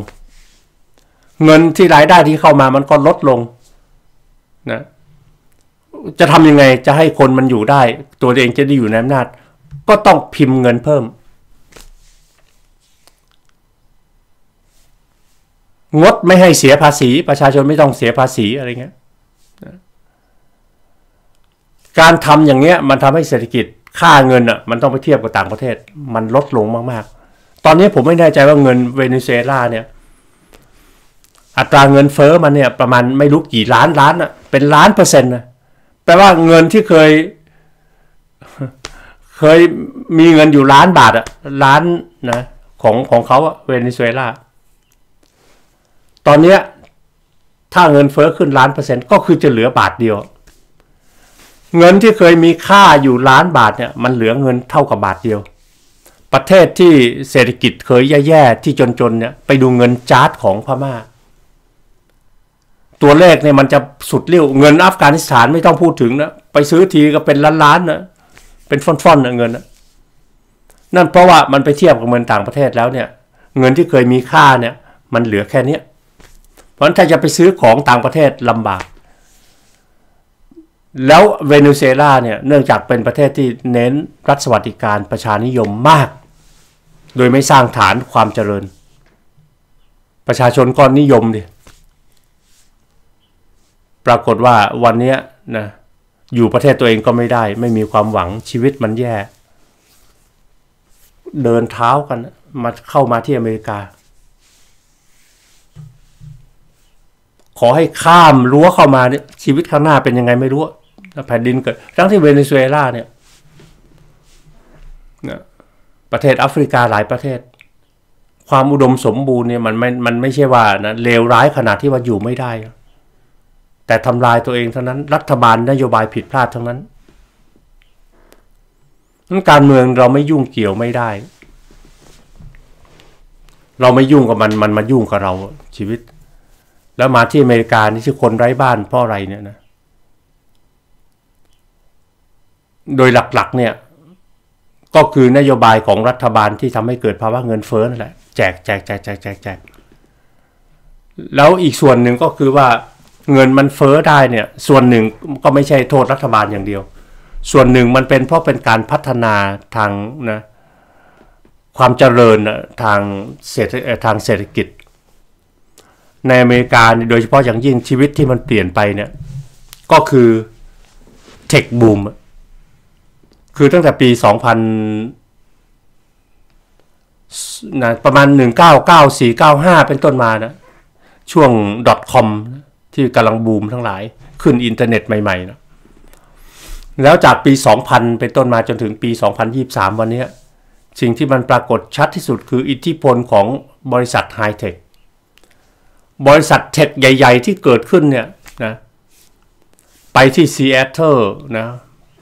เงินที่รายได้ที่เข้ามามันก็ลดลงนะจะทำยังไงจะให้คนมันอยู่ได้ตัวเองจะได้อยู่ในอำนาจก็ต้องพิมพ์เงินเพิ่มงดไม่ให้เสียภาษีประชาชนไม่ต้องเสียภาษีอะไรเงี้ยนะการทำอย่างเงี้ยมันทำให้เศรษฐกิจค่าเงินอ่ะมันต้องไปเทียบกับต่างประเทศมันลดลงมากๆตอนนี้ผมไม่แน่ใจว่าเงินเวเนซุเอลาเนี่ยอัตราเงินเฟ้อมันเนี่ยประมาณไม่รู้กี่ล้านอ่ะเป็นล้านเปอร์เซ็นต์นะแปลว่าเงินที่เคยมีเงินอยู่ล้านบาทอ่ะล้านนะของเขาอ่ะเวเนซุเอลาตอนนี้ถ้าเงินเฟ้อขึ้นล้านเปอร์เซ็นต์ก็คือจะเหลือบาทเดียวเงินที่เคยมีค่าอยู่ล้านบาทเนี่ยมันเหลือเงินเท่ากับบาทเดียวประเทศที่เศรษฐกิจเคยแย่ๆที่จนๆเนี่ยไปดูเงินจาร์ตของพม่าตัวเลขเนี่ยมันจะสุดเลี้ยวเงินอัฟกานิสถานไม่ต้องพูดถึงนะไปซื้อทีก็เป็นล้านๆนะเป็นฟ่อนๆนะเงินนะนั่นเพราะว่ามันไปเทียบกับเงินต่างประเทศแล้วเนี่ยเงินที่เคยมีค่าเนี่ยมันเหลือแค่นี้เพราะฉะนั้นถ้าจะไปซื้อของต่างประเทศลำบากแล้วเวเนซุเอลาเนี่ยเนื่องจากเป็นประเทศที่เน้นรัฐสวัสดิการประชานิยมมากโดยไม่สร้างฐานความเจริญประชาชนก็นิยมดิปรากฏว่าวันนี้นะอยู่ประเทศตัวเองก็ไม่ได้ไม่มีความหวังชีวิตมันแย่เดินเท้ากันมาเข้ามาที่อเมริกาขอให้ข้ามรั้วเข้ามาเนี่ยชีวิตข้างหน้าเป็นยังไงไม่รู้แผ่นดินเกิดทั้งที่เวเนซุเอลาเนี่ยประเทศแอฟริกาหลายประเทศความอุดมสมบูรณ์เนี่ยมันไม่ใช่ว่านะเลวร้ายขนาดที่ว่าอยู่ไม่ได้แต่ทำลายตัวเองเท่านั้นรัฐบาลนโยบายผิดพลาดทั้งนั้นการเมืองเราไม่ยุ่งเกี่ยวไม่ได้เราไม่ยุ่งกับมันมายุ่งกับเราชีวิตแล้วมาที่อเมริกานี่ที่คนไร้บ้านเพราะอะไรเนี่ยนะโดยหลักๆเนี่ยก็คือนโยบายของรัฐบาลที่ทำให้เกิดภาวะเงินเฟ้อนั่นแหละแจกแล้วอีกส่วนหนึ่งก็คือว่าเงินมันเฟ้อได้เนี่ยส่วนหนึ่งก็ไม่ใช่โทษรัฐบาลอย่างเดียวส่วนหนึ่งมันเป็นเพราะเป็นการพัฒนาทางนะความเจริญทางเศรษฐกิจในอเมริกาโดยเฉพาะอย่างยิ่งชีวิตที่มันเปลี่ยนไปเนี่ยก็คือเทคบูมคือตั้งแต่ปี ประมาณ1994-95เป็นต้นมานะช่วง .com ที่กำลังบูมทั้งหลายขึ้นอินเทอร์เน็ตใหม่ๆนะแล้วจากปี2000เป็นต้นมาจนถึงปี2023วันนี้สิ่งที่มันปรากฏชัดที่สุดคืออิทธิพลของบริษัทไฮเทคบริษัทเทคใหญ่ๆที่เกิดขึ้นเนี่ยนะไปที่ซีแอตเทิลนะ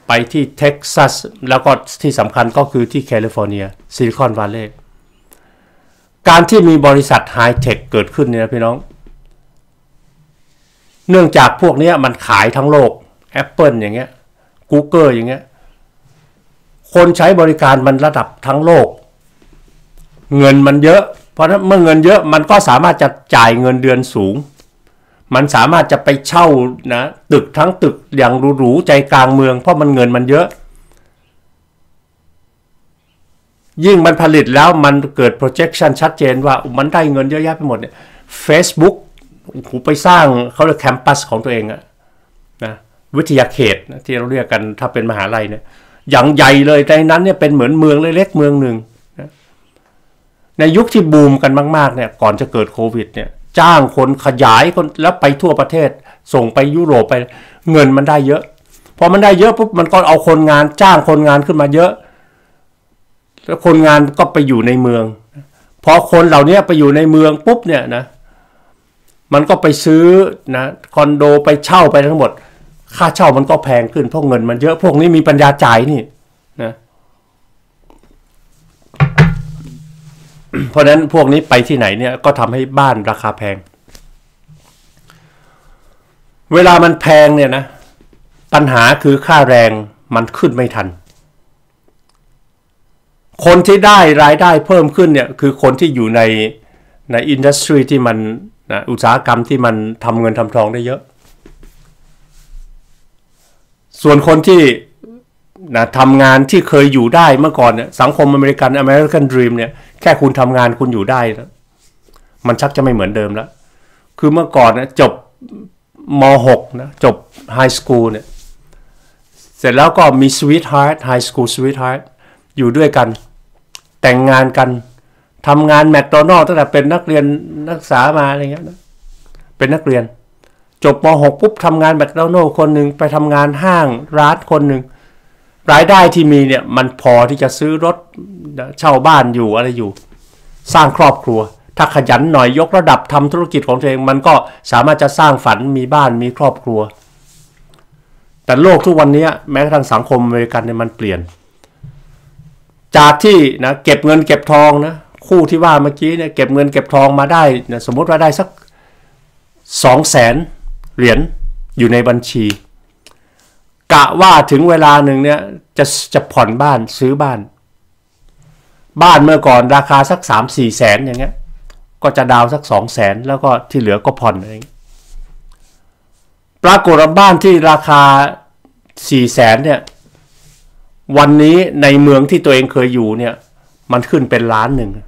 ไปที่เท็กซัสแล้วก็ที่สำคัญก็คือที่แคลิฟอร์เนียซิลิคอนวัลเลย์การที่มีบริษัทไฮเทคเกิดขึ้นเนี่ยนะพี่น้องเนื่องจากพวกนี้มันขายทั้งโลก Apple อย่างเงี้ย Google อย่างเงี้ยคนใช้บริการมันระดับทั้งโลกเงินมันเยอะเพราะนั้นเมื่อเงินเยอะมันก็สามารถจะจ่ายเงินเดือนสูงมันสามารถจะไปเช่านะตึกทั้งตึกอย่างหรูๆใจกลางเมืองเพราะมันเงินมันเยอะยิ่งมันผลิตแล้วมันเกิด projection ชัดเจนว่ามันได้เงินเยอะแยะไปหมดเนี่ย Facebook ไปสร้างเขาเรียกแคมปัสของตัวเองอะนะวิทยาเขตนะที่เราเรียกกันถ้าเป็นมหาลัยเนี่ยอย่างใหญ่เลยในนั้นเนี่ยเป็นเหมือนเมืองเล็กๆเมืองหนึ่งนะในยุคที่บูมกันมากๆเนี่ยก่อนจะเกิดโควิดเนี่ยจ้างคนขยายคนแล้วไปทั่วประเทศส่งไปยุโรปไปเงินมันได้เยอะพอมันได้เยอะปุ๊บมันก็เอาคนงานจ้างคนงานขึ้นมาเยอะแล้วคนงานก็ไปอยู่ในเมืองพอคนเหล่านี้ไปอยู่ในเมืองปุ๊บเนี่ยนะมันก็ไปซื้อนะคอนโดไปเช่าไปทั้งหมดค่าเช่ามันก็แพงขึ้นเพราะเงินมันเยอะพวกนี้มีปัญญาจ่ายนี่นะเพราะนั้นพวกนี้ไปที่ไหนเนี่ยก็ทำให้บ้านราคาแพงเวลามันแพงเนี่ยนะปัญหาคือค่าแรงมันขึ้นไม่ทันคนที่ได้รายได้เพิ่มขึ้นเนี่ยคือคนที่อยู่ในอินดัสทรีที่มันนะอุตสาหกรรมที่มันทำเงินทำทองได้เยอะส่วนคนที่นะทำงานที่เคยอยู่ได้เมื่อก่อนเนี่ยสังคมอเมริกัน American Dream เนี่ยแค่คุณทำงานคุณอยู่ได้นะมันชักจะไม่เหมือนเดิมแล้วคือเมื่อก่อนนะจบม.6 นะจบไฮสคูลเนี่ยเสร็จแล้วก็มีสวีทฮาร์ทไฮสคูลสวีทฮาร์ทอยู่ด้วยกันแต่งงานกันทำงานแมคโดนัลด์ตั้งแต่เป็นนักเรียนนักศึกษามาอะไรเงี้ยนะเป็นนักเรียนจบม.6 ปุ๊บทำงานแมคโดนัลด์คนหนึ่งไปทำงานห้างร้านคนหนึ่งรายได้ที่มีเนี่ยมันพอที่จะซื้อรถเช่าบ้านอยู่อะไรอยู่สร้างครอบครัวถ้าขยันหน่อยยกระดับทำธุรกิจของตัวเองมันก็สามารถจะสร้างฝันมีบ้านมีครอบครัวแต่โลกทุกวันนี้แม้กระทั่งสังคมอเมริกันเนี่ยมันเปลี่ยนจากที่นะเก็บเงินเก็บทองนะคู่ที่ว่าเมื่อกี้เนี่ยเก็บเงินเก็บทองมาได้นะสมมติว่าได้สัก 200,000 เหรียญอยู่ในบัญชีกะว่าถึงเวลาหนึ่งเนี่ยจะผ่อนบ้านซื้อบ้านเมื่อก่อนราคาสัก 3-4 แสนอย่างเงี้ยก็จะดาวสัก 200,000แล้วก็ที่เหลือก็ผ่อนอะไรอย่างเงี้ยปรากฏว่าบ้านที่ราคา 400,000เนี่ยวันนี้ในเมืองที่ตัวเองเคยอยู่เนี่ยมันขึ้นเป็น1,000,000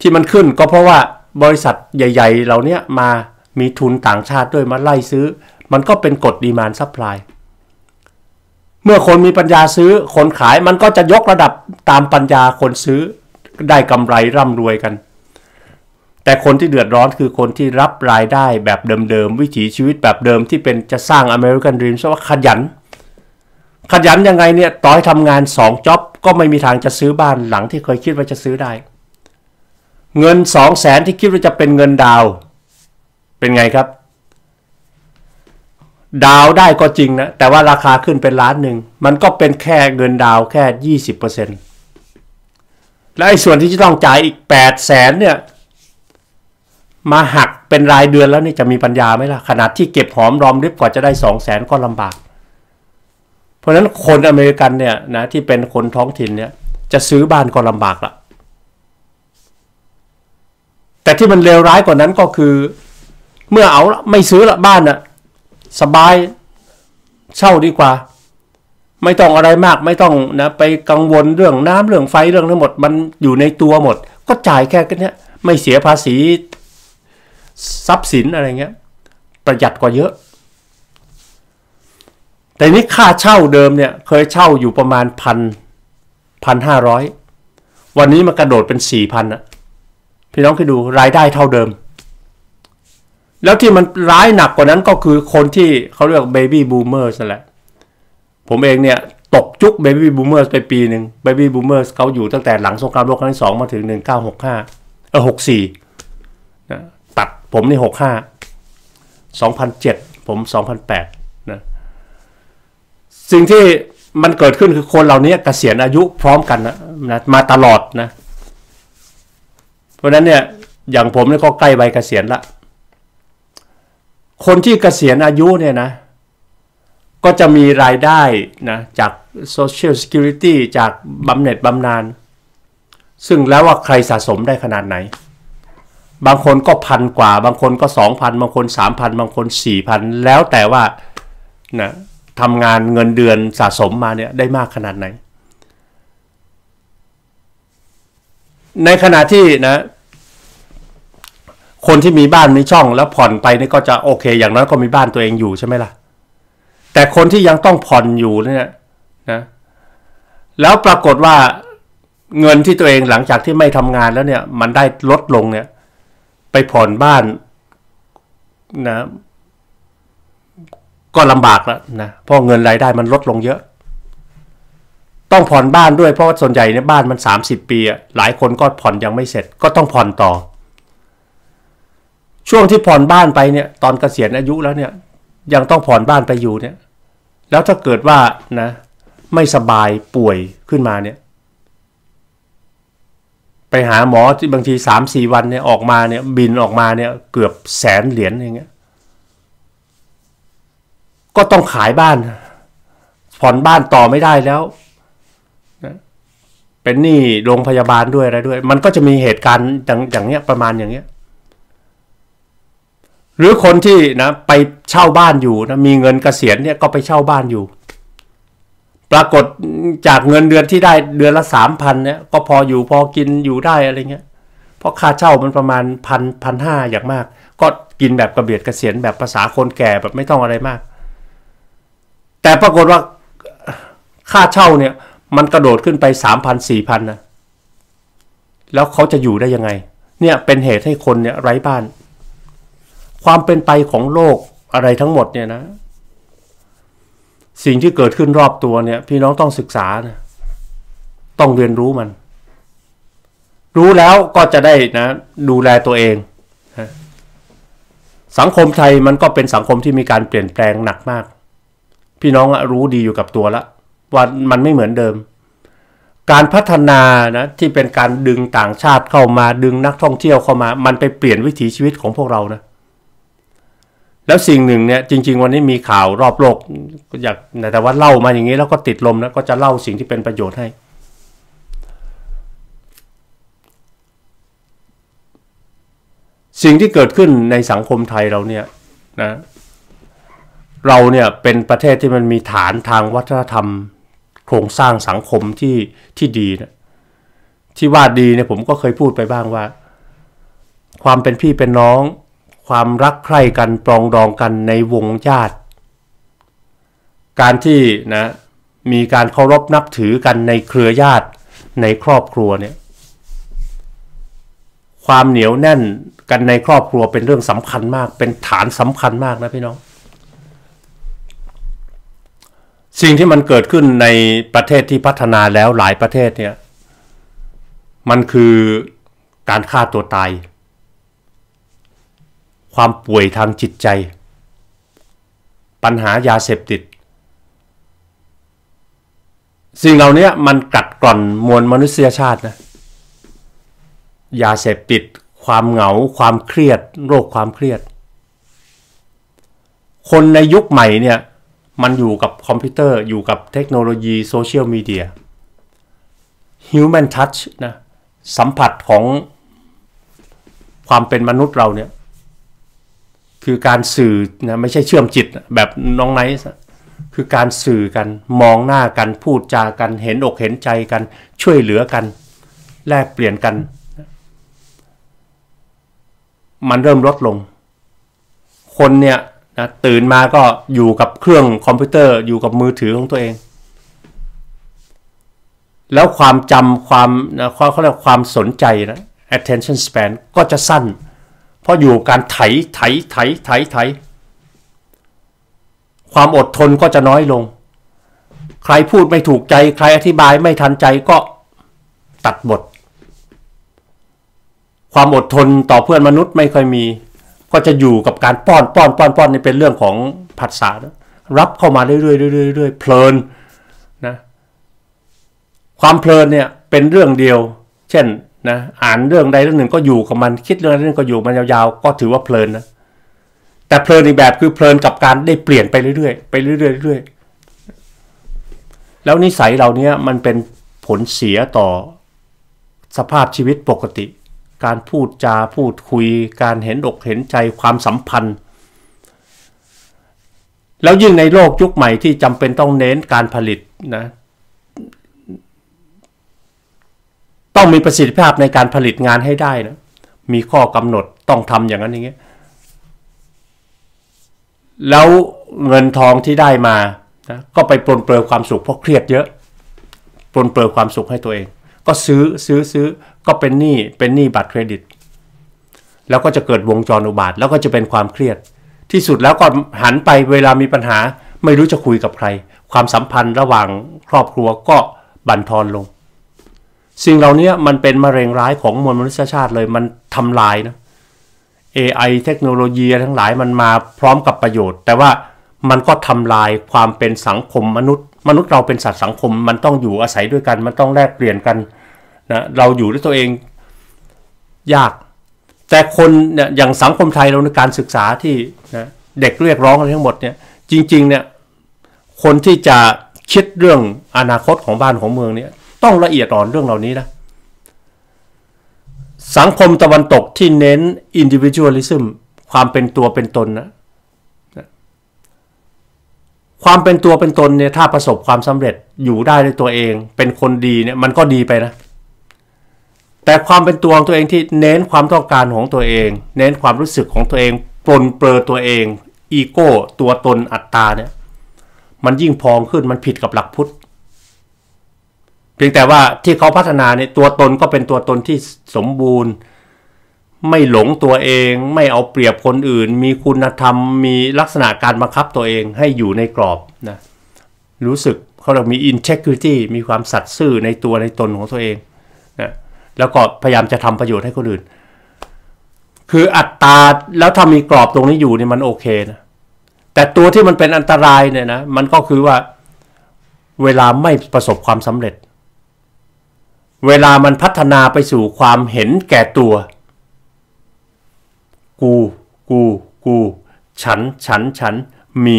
ที่มันขึ้นก็เพราะว่าบริษัทใหญ่ๆเหล่านี้มามีทุนต่างชาติด้วยมาไล่ซื้อมันก็เป็นกฎดีมานด์ซัพพลายเมื่อคนมีปัญญาซื้อคนขายมันก็จะยกระดับตามปัญญาคนซื้อได้กำไรร่ำรวยกันแต่คนที่เดือดร้อนคือคนที่รับรายได้แบบเดิมๆวิถีชีวิตแบบเดิมที่เป็นจะสร้าง American Dream ซะว่าขยันยังไงเนี่ยต่อให้ทำงาน2จ็อบก็ไม่มีทางจะซื้อบ้านหลังที่เคยคิดว่าจะซื้อได้เงิน 200,000 ที่คิดว่าจะเป็นเงินดาวเป็นไงครับดาวได้ก็จริงนะแต่ว่าราคาขึ้นเป็น1,000,000มันก็เป็นแค่เงินดาวแค่ 20% และไอ้ส่วนที่จะต้องจ่ายอีก 800,000 เนี่ยมาหักเป็นรายเดือนแล้วนี่จะมีปัญญาไหมล่ะขนาดที่เก็บหอมรอมริบกว่าจะได้ 200,000 ก็ลำบากเพราะฉะนั้นคนอเมริกันเนี่ยนะที่เป็นคนท้องถิ่นเนี่ยจะซื้อบ้านก็ลำบากละแต่ที่มันเลวร้ายกว่านั้นก็คือเมื่อเอาไม่ซื้อละบ้านน่ะสบายเช่าดีกว่าไม่ต้องอะไรมากไม่ต้องนะไปกังวลเรื่องน้ำเรื่องไฟเรื่องทั้งหมดมันอยู่ในตัวหมดก็จ่ายแค่นี้ไม่เสียภาษีทรัพย์สินอะไรเงี้ยประหยัดกว่าเยอะแต่นี้ค่าเช่าเดิมเนี่ยเคยเช่าอยู่ประมาณ 1,500 วันนี้มากระโดดเป็น 4,000 อ่ะพี่น้องคิดดูรายได้เท่าเดิมแล้วที่มันร้ายหนักกว่านั้นก็คือคนที่เขาเรียก Baby Boomers นั่นแหละผมเองเนี่ยตกจุก Baby Boomers ไปปีหนึ่ง Baby Boomers เขาอยู่ตั้งแต่หลังสงครามโลกครั้งที่ 2 มาถึง 1965 64 นะตัดผมนี่ 65 2007 ผม 2008 นะสิ่งที่มันเกิดขึ้นคือคนเหล่านี้เกษียณอายุพร้อมกันนะมาตลอดนะเพราะนั้นเนี่ยอย่างผมเนี่ยก็ใกล้ใบเกษียณละคนที่เกษียณอายุเนี่ยนะก็จะมีรายได้นะจาก Social Security จากบำเหน็จบำนาญซึ่งแล้วว่าใครสะสมได้ขนาดไหนบางคนก็พันกว่าบางคนก็ 2,000 บางคน 3,000 บางคน 4,000 แล้วแต่ว่านะทำงานเงินเดือนสะสมมาเนี่ยได้มากขนาดไหนในขณะที่นะคนที่มีบ้านมีช่องแล้วผ่อนไปนี่ก็จะโอเคอย่างน้อยก็มีบ้านตัวเองอยู่ใช่ไหมล่ะแต่คนที่ยังต้องผ่อนอยู่เนี่ยนะแล้วปรากฏว่าเงินที่ตัวเองหลังจากที่ไม่ทำงานแล้วเนี่ยมันได้ลดลงเนี่ยไปผ่อนบ้านนะก็ลำบากแล้วนะเพราะเงินรายได้มันลดลงเยอะต้องผ่อนบ้านด้วยเพราะส่วนใหญ่เนี่ยบ้านมัน30 ปีอะหลายคนก็ผ่อนยังไม่เสร็จก็ต้องผ่อนต่อช่วงที่ผ่อนบ้านไปเนี่ยตอนเกษียณอายุแล้วเนี่ยยังต้องผ่อนบ้านไปอยู่เนี่ยแล้วถ้าเกิดว่านะไม่สบายป่วยขึ้นมาเนี่ยไปหาหมอที่บางที 3-4 วันเนี่ยออกมาเนี่ยบินออกมาเนี่ยเกือบ100,000 เหรียญอย่างเงี้ยก็ต้องขายบ้านผ่อนบ้านต่อไม่ได้แล้วนะเป็นหนี้โรงพยาบาลด้วยอะไรด้วยมันก็จะมีเหตุการณ์อย่างเงี้ยประมาณอย่างเงี้ยหรือคนที่นะไปเช่าบ้านอยู่นะมีเงินเกษียณเนี่ยก็ไปเช่าบ้านอยู่ปรากฏจากเงินเดือนที่ได้เดือนละ 3,000 เนี่ยก็พออยู่พอกินอยู่ได้อะไรเงี้ยเพราะค่าเช่ามันประมาณ 1,000-1,500 อย่างมากก็กินแบบกระเบียดเกษียณแบบภาษาคนแก่แบบไม่ต้องอะไรมากแต่ปรากฏว่าค่าเช่าเนี่ยมันกระโดดขึ้นไป 3,000-4,000 นะแล้วเขาจะอยู่ได้ยังไงเนี่ยเป็นเหตุให้คนเนี่ยไร้บ้านความเป็นไปของโลกอะไรทั้งหมดเนี่ยนะสิ่งที่เกิดขึ้นรอบตัวเนี่ยพี่น้องต้องศึกษานะต้องเรียนรู้มันรู้แล้วก็จะได้นะดูแลตัวเองสังคมไทยมันก็เป็นสังคมที่มีการเปลี่ยนแปลงหนักมากพี่น้องรู้ดีอยู่กับตัวละว่ามันไม่เหมือนเดิมการพัฒนานะที่เป็นการดึงต่างชาติเข้ามาดึงนักท่องเที่ยวเข้ามามันไปเปลี่ยนวิถีชีวิตของพวกเรานะแล้วสิ่งหนึ่งเนี่ยจริงๆวันนี้มีข่าวรอบโลกอยากแต่ว่าเล่ามาอย่างนี้แล้วก็ติดลมนะก็จะเล่าสิ่งที่เป็นประโยชน์ให้สิ่งที่เกิดขึ้นในสังคมไทยเราเนี่ยนะเราเนี่ยเป็นประเทศที่มันมีฐานทางวัฒนธรรมโครงสร้างสังคมที่ดีนะที่ว่าดีเนี่ยผมก็เคยพูดไปบ้างว่าความเป็นพี่เป็นน้องความรักใคร่กันปรองดองกันในวงญาติการที่นะมีการเคารพนับถือกันในเครือญาติในครอบครัวเนี่ยความเหนียวแน่นกันในครอบครัวเป็นเรื่องสำคัญมากเป็นฐานสำคัญมากนะพี่น้องสิ่งที่มันเกิดขึ้นในประเทศที่พัฒนาแล้วหลายประเทศเนี่ยมันคือการฆ่าตัวตายความป่วยทางจิตใจปัญหายาเสพติดสิ่งเหล่านี้มันกัดกร่อนมวลมนุษยชาตินะยาเสพติดความเหงาความเครียดโรคความเครียดคนในยุคใหม่เนี่ยมันอยู่กับคอมพิวเตอร์อยู่กับเทคโนโลยีโซเชียลมีเดีย Human Touch นะสัมผัสของความเป็นมนุษย์เราเนี่ยคือการสื่อนะไม่ใช่เชื่อมจิตแบบน้องไนท์คือการสื่อกันมองหน้ากันพูดจากันเห็นอกเห็นใจกันช่วยเหลือกันแลกเปลี่ยนกันมันเริ่มลดลงคนเนี่ยนะตื่นมาก็อยู่กับเครื่องคอมพิวเตอร์อยู่กับมือถือของตัวเอง แล้วความจำเขาเรียกความสนใจนะ attention span ก็จะสั้นเพราะอยู่การไถความอดทนก็จะน้อยลงใครพูดไม่ถูกใจใครอธิบายไม่ทันใจก็ตัดบทความอดทนต่อเพื่อนมนุษย์ไม่ค่อยมีก็จะอยู่กับการป้อนนี่เป็นเรื่องของผัสสะนะรับเข้ามาเรื่อยๆเพลินนะความเพลินเนี่ยเป็นเรื่องเดียวเช่นนะอ่านเรื่องใดเรื่องหนึ่งก็อยู่กับมันคิดเรื่องใดเรื่องก็อยู่มันยาวๆก็ถือว่าเพลินนะแต่เพลินอีกแบบคือเพลินกับการได้เปลี่ยนไปเรื่อยๆแล้วนิสัยเหล่านี้มันเป็นผลเสียต่อสภาพชีวิตปกติการพูดจาพูดคุยการเห็นอกเห็นใจความสัมพันธ์แล้วยิ่งในโลกยุคใหม่ที่จำเป็นต้องเน้นการผลิตนะต้องมีประสิทธิภาพในการผลิตงานให้ได้นะมีข้อกำหนดต้องทำอย่างนั้นอย่างเงี้ยแล้วเงินทองที่ได้มานะก็ไปปลนเปลือความสุขเพราะเครียดเยอะปลนเปลือความสุขให้ตัวเองก็ซื้อก็เป็นหนี้บัตรเครดิตแล้วก็จะเกิดวงจรอุบาทแล้วก็จะเป็นความเครียดที่สุดแล้วก็หันไปเวลามีปัญหาไม่รู้จะคุยกับใครความสัมพันธ์ระหว่างครอบครัวก็บั่นทอนลงสิ่งเหล่านี้มันเป็นมะเร็งร้ายของมวลมนุษยชาติเลยมันทำลายนะ AI เทคโนโลยีทั้งหลายมันมาพร้อมกับประโยชน์แต่ว่ามันก็ทำลายความเป็นสังคมมนุษย์เราเป็นสัตว์สังคมมันต้องอยู่อาศัยด้วยกันมันต้องแลกเปลี่ยนกันนะเราอยู่ด้วยตัวเองยากแต่คนเนี่ยอย่างสังคมไทยเราในการศึกษาที่นะเด็กเรียกร้องอะไรทั้งหมดเนี่ยจริงๆเนี่ยคนที่จะคิดเรื่องอนาคตของบ้านของเมืองเนี่ยต้องละเอียดอ่อนเรื่องเหล่านี้นะสังคมตะวันตกที่เน้น individualism ความเป็นตัวเป็นตนนะความเป็นตัวเป็นตนเนี่ยถ้าประสบความสำเร็จอยู่ได้ด้วยตัวเองเป็นคนดีเนี่ยมันก็ดีไปนะแต่ความเป็นตัวของตัวเองที่เน้นความต้องการของตัวเองเน้นความรู้สึกของตัวเองปลนเปลือตัวเองอีโก้ตัวตนอัตตาเนี่ยมันยิ่งพองขึ้นมันผิดกับหลักพุทธเพียงแต่ว่าที่เขาพัฒนาเนี่ยตัวตนก็เป็นตัวตนที่สมบูรณ์ไม่หลงตัวเองไม่เอาเปรียบคนอื่นมีคุณธรรมมีลักษณะการบังคับตัวเองให้อยู่ในกรอบนะรู้สึกเขาเรียกมี integrity มีความสัตย์ซื่อในตัวในตนของตัวเองนะแล้วก็พยายามจะทำประโยชน์ให้คนอื่นคืออัตตาแล้วถ้ามีกรอบตรงนี้อยู่เนี่ยมันโอเคนะแต่ตัวที่มันเป็นอันตรายเนี่ยนะมันก็คือว่าเวลาไม่ประสบความสำเร็จเวลามันพัฒนาไปสู่ความเห็นแก่ตัวกูฉันมี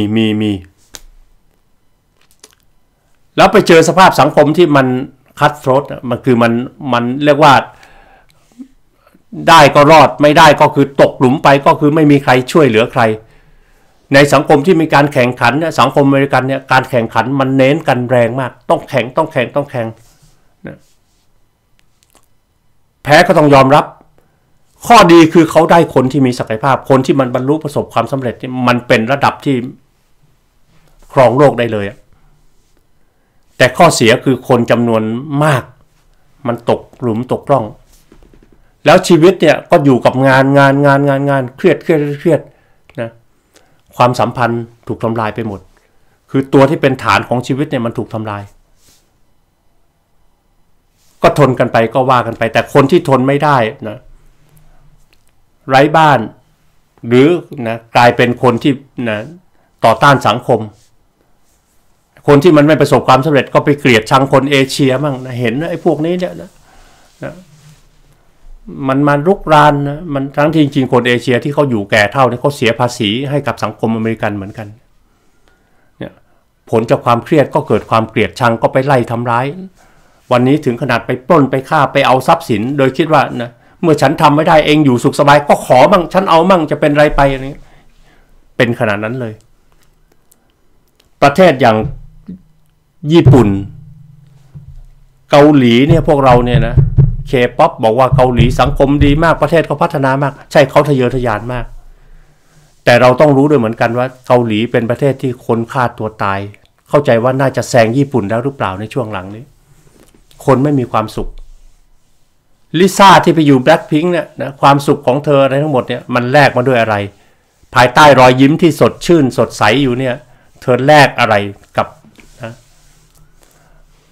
แล้วไปเจอสภาพสังคมที่มันคัทโทรทมันคือมันเรียกว่าได้ก็รอดไม่ได้ก็คือตกหลุมไปก็คือไม่มีใครช่วยเหลือใครในสังคมที่มีการแข่งขันเนี่ยสังคมอเมริกันเนี่ยการแข่งขันมันเน้นกันแรงมากต้องแข่งแพ้ก็ต้องยอมรับข้อดีคือเขาได้คนที่มีศักยภาพคนที่มันบรรลุประสบความสำเร็จนี่มันเป็นระดับที่ครองโลกได้เลยแต่ข้อเสียคือคนจำนวนมากมันตกหลุมตกร่องแล้วชีวิตเนี่ยก็อยู่กับงานเครียดนะความสัมพันธ์ถูกทำลายไปหมดคือตัวที่เป็นฐานของชีวิตเนี่ยมันถูกทำลายก็ทนกันไปก็ว่ากันไปแต่คนที่ทนไม่ได้นะไร้บ้านหรือนะกลายเป็นคนที่นะต่อต้านสังคมคนที่มันไม่ประสบความสำเร็จก็ไปเกลียดชังคนเอเชียมั่งนะเห็นไอ้พวกนี้เนี่ยนะมันรุกรานนะมันทั้งที่จริงๆคนเอเชียที่เขาอยู่แก่เท่าเนี่ยเขาเสียภาษีให้กับสังคมอเมริกันเหมือนกันเนี่ยผลจากความเครียดก็เกิดความเกลียดชังก็ไปไล่ทำร้ายวันนี้ถึงขนาดไปปล้นไปฆ่าไปเอาทรัพย์สินโดยคิดว่านะเมื่อฉันทำไม่ได้เองอยู่สุขสบายก็ขอมั่งฉันเอามั่งจะเป็นไรไปอะไรเป็นขนาดนั้นเลยประเทศอย่างญี่ปุ่นเกาหลีเนี่ยพวกเราเนี่ยนะเคป๊อปบอกว่าเกาหลีสังคมดีมากประเทศเขาพัฒนามากใช่เขาทะเยอทะยานมากแต่เราต้องรู้ด้วยเหมือนกันว่าเกาหลีเป็นประเทศที่คนฆ่าตัวตายเข้าใจว่าน่าจะแซงญี่ปุ่นแล้วหรือเปล่าในช่วงหลังนี้ คนไม่มีความสุขลิซ่าที่ไปอยู่แบล็คพิงค์เนี่ยนะความสุขของเธออะไรทั้งหมดเนี่ยมันแลกมาด้วยอะไรภายใต้รอยยิ้มที่สดชื่นสดใสอยู่เนี่ยเธอแลกอะไรกับนะ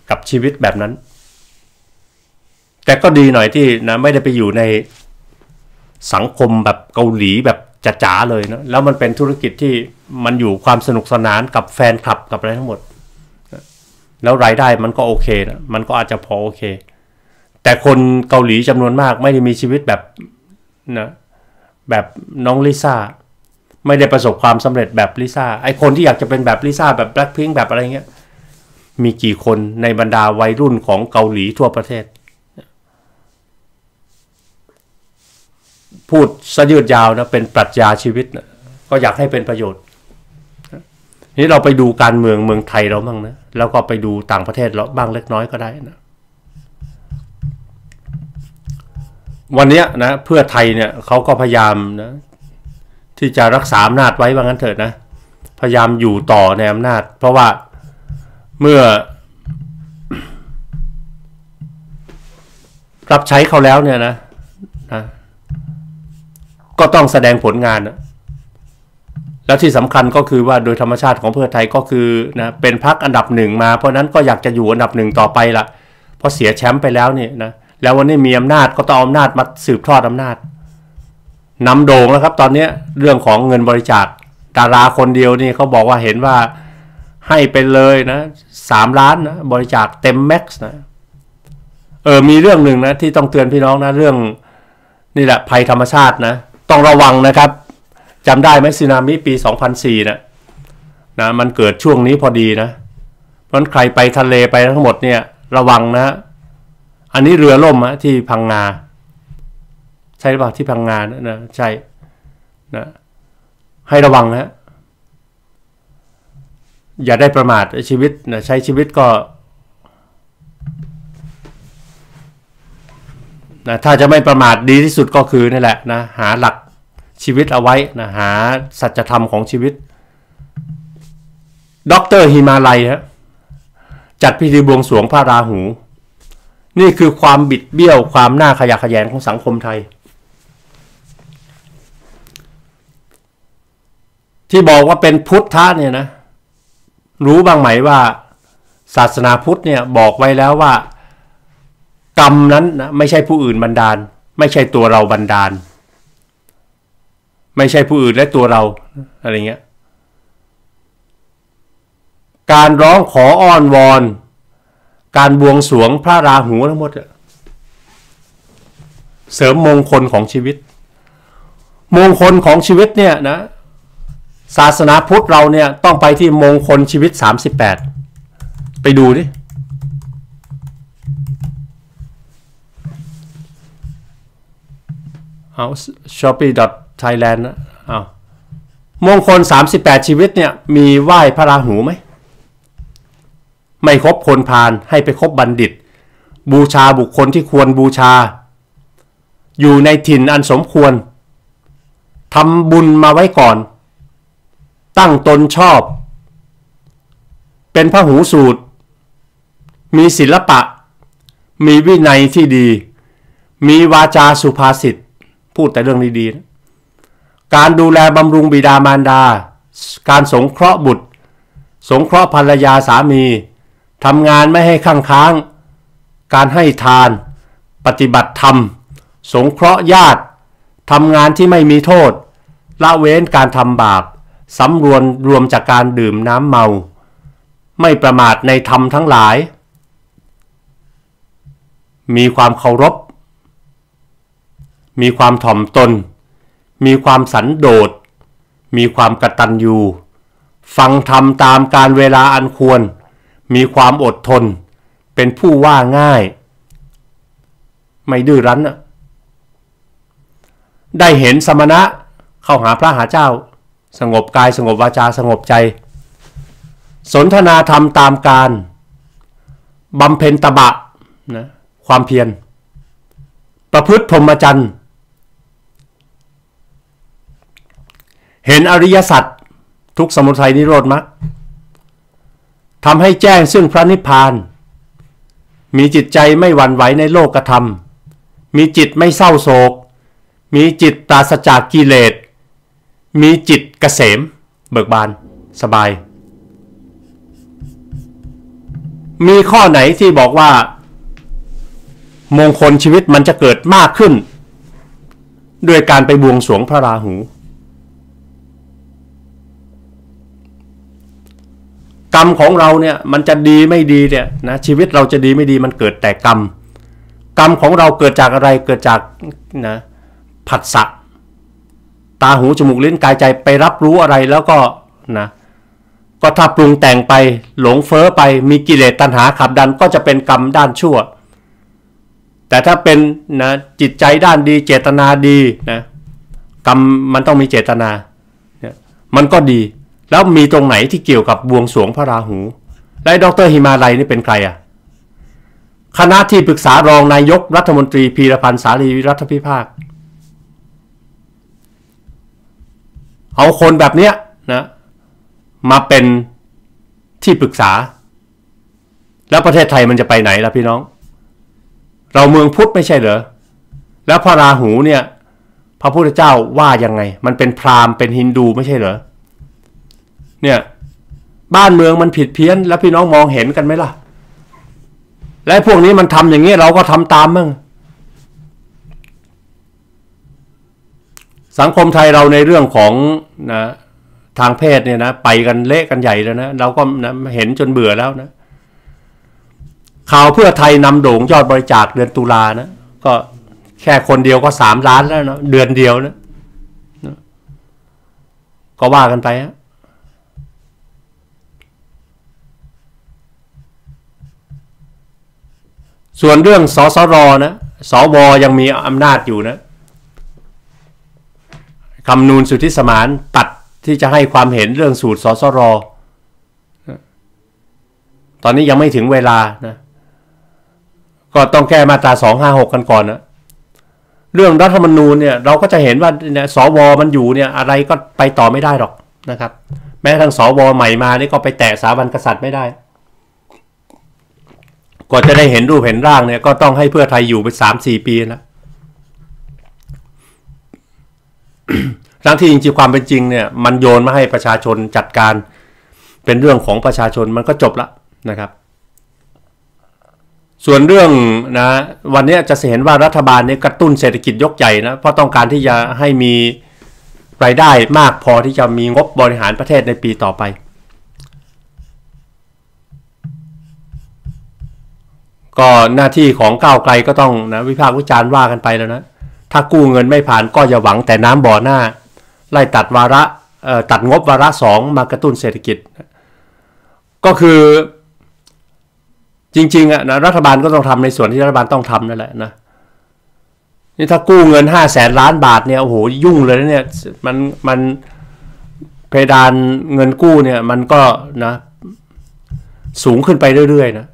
กับชีวิตแบบนั้นแต่ก็ดีหน่อยที่นะไม่ได้ไปอยู่ในสังคมแบบเกาหลีแบบจ๋าๆเลยนะแล้วมันเป็นธุรกิจที่มันอยู่ความสนุกสนานกับแฟนคลับกับอะไรทั้งหมดนะแล้วรายได้มันก็โอเคนะมันก็อาจจะพอโอเคแต่คนเกาหลีจำนวนมากไม่ได้มีชีวิตแบบนะแบบน้องลิซ่าไม่ได้ประสบความสำเร็จแบบลิซ่าไอคนที่อยากจะเป็นแบบลิซ่าแบบแบล็คพิงค์แบบอะไรเงี้ยมีกี่คนในบรรดาวัยรุ่นของเกาหลีทั่วประเทศพูดซะยืดยาวนะเป็นปรัชญาชีวิตนะก็อยากให้เป็นประโยชน์นี้เราไปดูการเมืองเมืองไทยเราบ้างนะแล้วก็ไปดูต่างประเทศเราบ้างเล็กน้อยก็ได้นะวันนี้นะเพื่อไทยเนี่ยเขาก็พยายามนะที่จะรักษาอำนาจไว้ว่างั้นเถิดนะพยายามอยู่ต่อในอำนาจเพราะว่าเมื่อรับใช้เขาแล้วเนี่ยนะก็ต้องแสดงผลงานนะแล้วที่สำคัญก็คือว่าโดยธรรมชาติของเพื่อไทยก็คือนะเป็นพรรคอันดับหนึ่งมาเพราะนั้นก็อยากจะอยู่อันดับหนึ่งต่อไปละเพราะเสียแชมป์ไปแล้วเนี่ยนะแล้ววันนี้มีอำนาจก็ต้องเอาอำนาจมาสืบทอดอำนาจนำโด่งแล้วครับตอนนี้เรื่องของเงินบริจาคดาราคนเดียวนี่เขาบอกว่าเห็นว่าให้ไปเลยนะ3 ล้านนะบริจาคเต็มแม็กซ์นะมีเรื่องหนึ่งนะที่ต้องเตือนพี่น้องนะเรื่องนี่แหละภัยธรรมชาตินะต้องระวังนะครับจำได้ไหมสึนามิปี 2004 นะมันเกิดช่วงนี้พอดีนะเพราะฉะนั้นใครไปทะเลไปทั้งหมดเนี่ยระวังนะอันนี้เรือล่มนะที่พังงาใช่หรือเปล่าที่พังงานะใช่นะให้ระวังนะอย่าได้ประมาทชีวิตนะใช้ชีวิตก็นะถ้าจะไม่ประมาทดีที่สุดก็คือนี่แหละนะหาหลักชีวิตเอาไว้นะหาสัจธรรมของชีวิตด็อกเตอร์ฮิมาลัยฮะจัดพิธีบวงสรวงพระราหูนี่คือความบิดเบี้ยวความน่าขยะแขยงของสังคมไทยที่บอกว่าเป็นพุทธะเนี่ยนะรู้บ้างไหมว่าศาสนาพุทธเนี่ยบอกไว้แล้วว่ากรรมนั้นนะไม่ใช่ผู้อื่นบันดาลไม่ใช่ตัวเราบันดาลไม่ใช่ผู้อื่นและตัวเราอะไรเงี้ยการร้องขออ้อนวอนการบวงสรวงพระราหูทั้งหมดเสริมมงคลของชีวิตมงคลของชีวิตเนี่ยนะศาสนาพุทธเราเนี่ยต้องไปที่มงคลชีวิต38ไปดูดิเอา shopee.thailand นะเอามงคล38ชีวิตเนี่ยมีไหว้พระราหูไหมไม่คบคนพาลให้ไปคบบัณฑิตบูชาบุคคลที่ควรบูชาอยู่ในถิ่นอันสมควรทำบุญมาไว้ก่อนตั้งตนชอบเป็นพหูสูตรมีศิลปะมีวินัยที่ดีมีวาจาสุภาษิตพูดแต่เรื่องดีๆนะการดูแลบำรุงบิดามารดาการสงเคราะห์บุตรสงเคราะห์ภรรยาสามีทำงานไม่ให้ข้างค้างการให้ทานปฏิบัติธรรมสงเคราะห์ญาติทำงานที่ไม่มีโทษละเว้นการทำบาปสำรวมจากการดื่มน้ำเมาไม่ประมาทในธรรมทั้งหลายมีความเคารพมีความถ่อมตนมีความสันโดษมีความกตัญญูฟังธรรมตามการเวลาอันควรมีความอดทนเป็นผู้ว่าง่ายไม่ดื้อรั้นได้เห็นสมณะเข้าหาพระหาเจ้าสงบกายสงบวาจาสงบใจสนทนาธรรมตามการบำเพ็ญตบะนะความเพียรประพฤติพรหมจรรย์เห็นอริยสัจทุกสมุทัยนิโรธมรรคทำให้แจ้งซึ่งพระนิพพาน มีจิตใจไม่หวั่นไหวในโลกธรรมมีจิตไม่เศร้าโศกมีจิตปราศจากกิเลสมีจิตเกษมเบิกบานสบายมีข้อไหนที่บอกว่ามงคลชีวิตมันจะเกิดมากขึ้นด้วยการไปบวงสรวงพระราหูกรรมของเราเนี่ยมันจะดีไม่ดีเนี่ยนะชีวิตเราจะดีไม่ดีมันเกิดแต่กรรมกรรมของเราเกิดจากอะไรเกิดจากนะผัสสะตาหูจมูกลิ้นกายใจไปรับรู้อะไรแล้วก็นะก็ถ้าปรุงแต่งไปหลงเฟ้อไปมีกิเลสตัณหาขับดันก็จะเป็นกรรมด้านชั่วแต่ถ้าเป็นนะจิตใจด้านดีเจตนาดีนะกรรมมันต้องมีเจตนาเนี่ยมันก็ดีแล้วมีตรงไหนที่เกี่ยวกับบวงสรวงพระราหูและดร.หิมาลัยนี่เป็นใครอ่ะคณะที่ปรึกษารองนายกรัฐมนตรีพีรพันธ์สารีรัฐพิภาคเอาคนแบบเนี้ยนะมาเป็นที่ปรึกษาแล้วประเทศไทยมันจะไปไหนล่ะพี่น้องเราเมืองพุทธไม่ใช่เหรอแล้วพระราหูเนี่ยพระพุทธเจ้าว่ายังไงมันเป็นพราหมณ์เป็นฮินดูไม่ใช่เหรอเนี่ยบ้านเมืองมันผิดเพี้ยนแล้วพี่น้องมองเห็นกันไหมล่ะและพวกนี้มันทำอย่างนี้เราก็ทำตามมั่งสังคมไทยเราในเรื่องของนะทางเพศเนี่ยนะไปกันเละกันใหญ่แล้วนะเราก็นะเห็นจนเบื่อแล้วนะข่าวเพื่อไทยนำโด่งยอดบริจาคเดือนตุลานะก็แค่คนเดียวก็3 ล้านแล้วเนาะเดือนเดียวนะก็ว่ากันไปนะส่วนเรื่องสสรนะสวยังมีอำนาจอยู่นะคำนูนสุทธิสมานตัดที่จะให้ความเห็นเรื่องสูตรสสรตอนนี้ยังไม่ถึงเวลานะก็ต้องแก้มาตรา256กันก่อนนะเรื่องรัฐธรรมนูญเนี่ยเราก็จะเห็นว่าสวมันอยู่เนี่ยอะไรก็ไปต่อไม่ได้หรอกนะครับแม้ทางสวใหม่มานี่ก็ไปแตะสถาบันกษัตริย์ไม่ได้ก็จะได้เห็นรูปเห็นร่างเนี่ยก็ต้องให้เพื่อไทยอยู่ไป 3-4 ปีนะ ทั้งที่จริงๆความเป็นจริงเนี่ยมันโยนมาให้ประชาชนจัดการเป็นเรื่องของประชาชนมันก็จบละนะครับส่วนเรื่องนะวันนี้จะเห็นว่ารัฐบาลเนี่ยกระตุ้นเศรษฐกิจยกใหญ่นะเพราะต้องการที่จะให้มีรายได้มากพอที่จะมีงบบริหารประเทศในปีต่อไปก็หน้าที่ของก้าวไกลก็ต้องนะวิพากษ์วิจารณ์ว่ากันไปแล้วนะถ้ากู้เงินไม่ผ่านก็อย่าหวังแต่น้ำบ่อหน้าไล่ตัดวาระตัดงบวาระ2มากระตุ้นเศรษฐกิจก็คือจริงๆอ่ะนะรัฐบาลก็ต้องทำในส่วนที่รัฐบาลต้องทำนั่นแหละนะนี่ถ้ากู้เงิน500,000 ล้านบาทเนี่ยโอ้โหยุ่งเลยนะเนี่ยมันเพดานเงินกู้เนี่ยมันก็นะสูงขึ้นไปเรื่อยๆนะ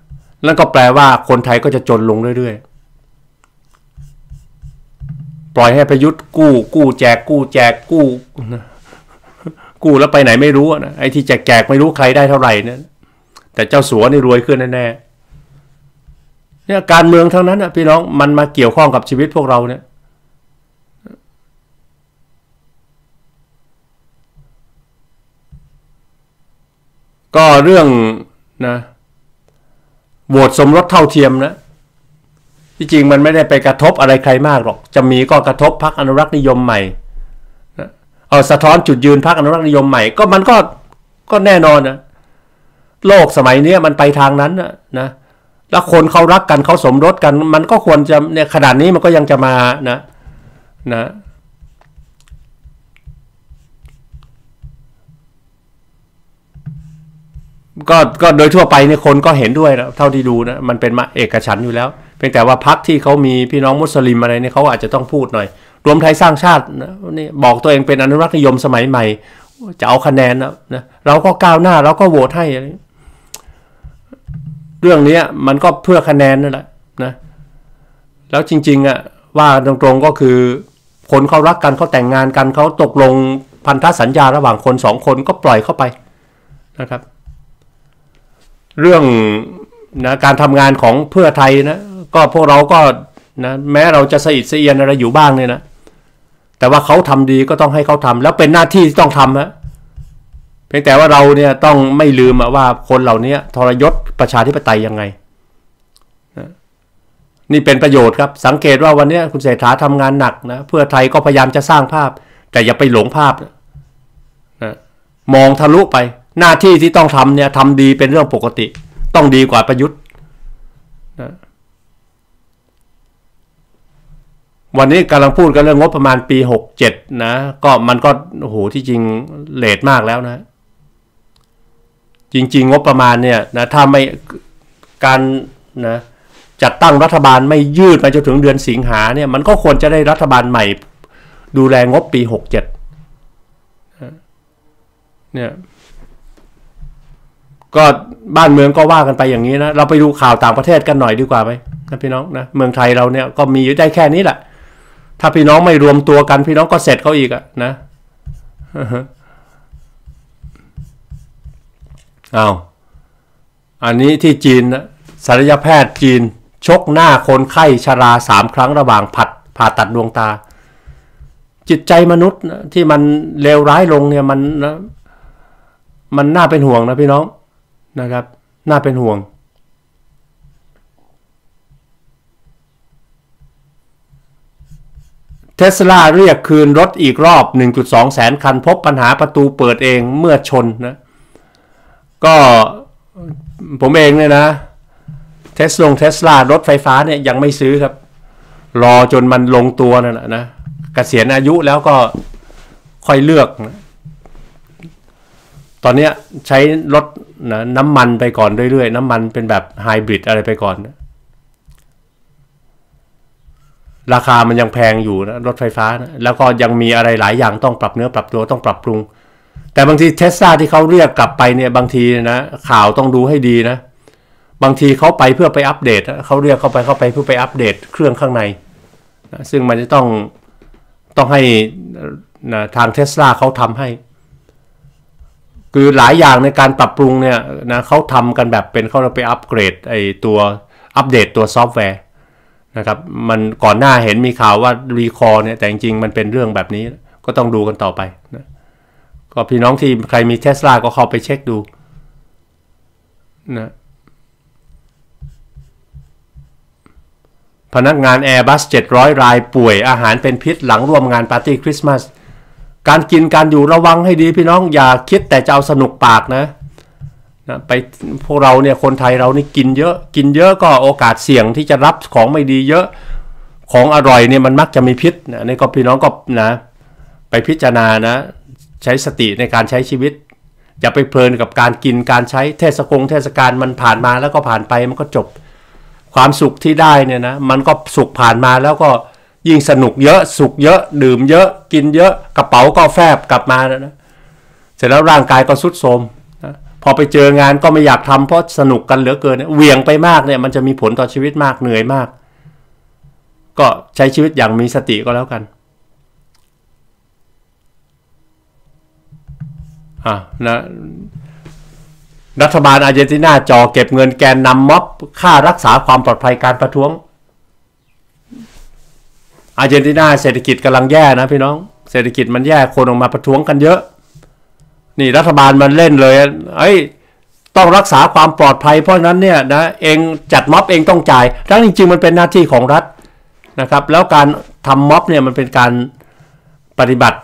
นั่นก็แปลว่าคนไทยก็จะจนลงเรื่อยๆปล่อยให้ประยุทธ์กู้แล้วไปไหนไม่รู้นะไอ้ที่แจกไม่รู้ใครได้เท่าไหร่เนี่ยแต่เจ้าสัวนี่รวยขึ้นแน่ๆเนี่ยการเมืองทั้งนั้นนะพี่น้องมันมาเกี่ยวข้องกับชีวิตพวกเราเนี่ยก็เรื่องนะโหวตสมรสเท่าเทียมนะที่จริงมันไม่ได้ไปกระทบอะไรใครมากหรอกจะมีก็กระทบพรรคอนุรักษนิยมใหม่นะเอาสะท้อนจุดยืนพรรคอนุรักษนิยมใหม่ก็มันก็แน่นอนนะโลกสมัยนี้มันไปทางนั้นนะแล้วคนเขารักกันเขาสมรสกันมันก็ควรจะเนี่ยขนาดนี้มันก็ยังจะมานะก็โดยทั่วไปเนี่ยคนก็เห็นด้วยนะเท่าที่ดูนะมันเป็นมาเอกฉันท์อยู่แล้วเพียงแต่ว่าพรรคที่เขามีพี่น้องมุสลิมอะไรเนี่ยเขาอาจจะต้องพูดหน่อยรวมไทยสร้างชาตินะนี่บอกตัวเองเป็นอนุรักษนิยมสมัยใหม่จะเอาคะแนนนะเราก็ก้าวหน้าเราก็โหวตให้เรื่องนี้มันก็เพื่อคะแนนนั่นแหละนะแล้วจริงๆอ่ะว่าตรงๆก็คือคนเขารักกันเขาแต่งงานกันเขาตกลงพันธสัญญาระหว่างคน2 คนก็ปล่อยเข้าไปนะครับเรื่อง นะการทำงานของเพื่อไทยนะก็พวกเราก็นะแม้เราจะสะอิดสะเอียนอะไรอยู่บ้างเนี่ยนะแต่ว่าเขาทำดีก็ต้องให้เขาทำแล้วเป็นหน้าที่ที่ต้องทำฮะเพียงแต่ว่าเราเนี่ยต้องไม่ลืมว่าคนเหล่านี้ทรยศประชาธิปไตยยังไงนะนี่เป็นประโยชน์ครับสังเกตว่าวันนี้คุณเศรษฐาทำงานหนักนะเพื่อไทยก็พยายามจะสร้างภาพแต่อย่าไปหลงภาพนะมองทะลุไปหน้าที่ที่ต้องทำเนี่ยทำดีเป็นเรื่องปกติต้องดีกว่าประยุทธ์นะวันนี้กำลังพูดกันเรื่องงบประมาณปี67นะก็มันก็โอ้โหที่จริงเลทมากแล้วนะจริงๆงบประมาณเนี่ยนะถ้าไม่การนะจัดตั้งรัฐบาลไม่ยืดไปจนถึงเดือนสิงหาเนี่ยมันก็ควรจะได้รัฐบาลใหม่ดูแลงบปี67เนี่ยก็บ้านเมืองก็ว่ากันไปอย่างนี้นะเราไปดูข่าวต่างประเทศกันหน่อยดีกว่าไหมนะพี่น้องนะเมืองไทยเราเนี่ยก็มีอยู่ได้แค่นี้แหละถ้าพี่น้องไม่รวมตัวกันพี่น้องก็เสร็จเขาอีกอะนะเอาอันนี้ที่จีนนะศัลยแพทย์จีนชกหน้าคนไข้ชรา3 ครั้งระหว่างผ่าตัดดวงตาจิตใจมนุษย์นะที่มันเลวร้ายลงเนี่ยมันนะมันน่าเป็นห่วงนะพี่น้องนะครับน่าเป็นห่วงเทสลาเรียกคืนรถอีกรอบ 1.2 แสนคันพบปัญหาประตูเปิดเองเมื่อชนนะก็ผมเองเนี่ยนะเทสลา รถไฟฟ้าเนี่ยยังไม่ซื้อครับรอจนมันลงตัวนั่นแหละนะเกษียณอายุแล้วก็ค่อยเลือกนะตอนนี้ใช้รถนะน้ำมันไปก่อนเรื่อยๆน้ำมันเป็นแบบไฮบริดอะไรไปก่อนนะราคามันยังแพงอยู่นะรถไฟฟ้านะแล้วก็ยังมีอะไรหลายอย่างต้องปรับเนื้อปรับตัวต้องปรับปรุงแต่บางทีเทสลาที่เขาเรียกกลับไปเนี่ยบางทีนะข่าวต้องดูให้ดีนะบางทีเขาไปเพื่อไปอัปเดตเขาเรียกเข้าไปเพื่อไปอัปเดตเครื่องข้างในนะซึ่งมันจะต้องให้นะทางเทสลาเขาทำให้คือหลายอย่างในการปรับปรุงเนี่ยนะเขาทำกันแบบเป็นเขาไปอัปเกรดไอตัวอัปเดตตัวซอฟต์แวร์นะครับมันก่อนหน้าเห็นมีข่าวว่ารีคอร์เนี่ยแต่จริงๆมันเป็นเรื่องแบบนี้ก็ต้องดูกันต่อไปนะก็พี่น้องที่ใครมี Tesla ก็เข้าไปเช็คดูนะพนักงาน Airbus 700 รายป่วยอาหารเป็นพิษหลังร่วมงานปาร์ตี้คริสต์มาสการกินการอยู่ระวังให้ดีพี่น้องอย่าคิดแต่จะเอาสนุกปากนะไปพวกเราเนี่ยคนไทยเรานี่กินเยอะก็โอกาสเสี่ยงที่จะรับของไม่ดีเยอะของอร่อยเนี่ยมันมักจะมีพิษนะนี่ก็พี่น้องก็นะไปพิจารณานะใช้สติในการใช้ชีวิตอย่าไปเพลินกับการกินการใช้เทศกาลมันผ่านมาแล้วก็ผ่านไปมันก็จบความสุขที่ได้เนี่ยนะมันก็สุขผ่านมาแล้วก็ยิ่งสนุกเยอะสุขเยอะดื่มเยอะกินเยอะกระเป๋าก็แฟบกลับมานะเสร็จแล้วร่างกายก็ทรุดโทรมพอไปเจองานก็ไม่อยากทำเพราะสนุกกันเหลือเกินเหวี่ยงไปมากเนี่ยมันจะมีผลต่อชีวิตมากเหนื่อยมากก็ใช้ชีวิตอย่างมีสติก็แล้วกันนะรัฐบาลอาร์เจนตินาจ่อเก็บเงินแกนนำม็อบค่ารักษาความปลอดภัยการประท้วงอาร์เจนตินาเศรษฐกิจกำลังแย่นะพี่น้องเศรษฐกิจมันแย่คนออกมาประท้วงกันเยอะนี่รัฐบาลมันเล่นเลยเอ้ยต้องรักษาความปลอดภัยเพราะนั้นเนี่ยนะเองจัดม็อบเองต้องจ่ายทั้งจริงๆมันเป็นหน้าที่ของรัฐนะครับแล้วการทำม็อบเนี่ยมันเป็นการปฏิบัติ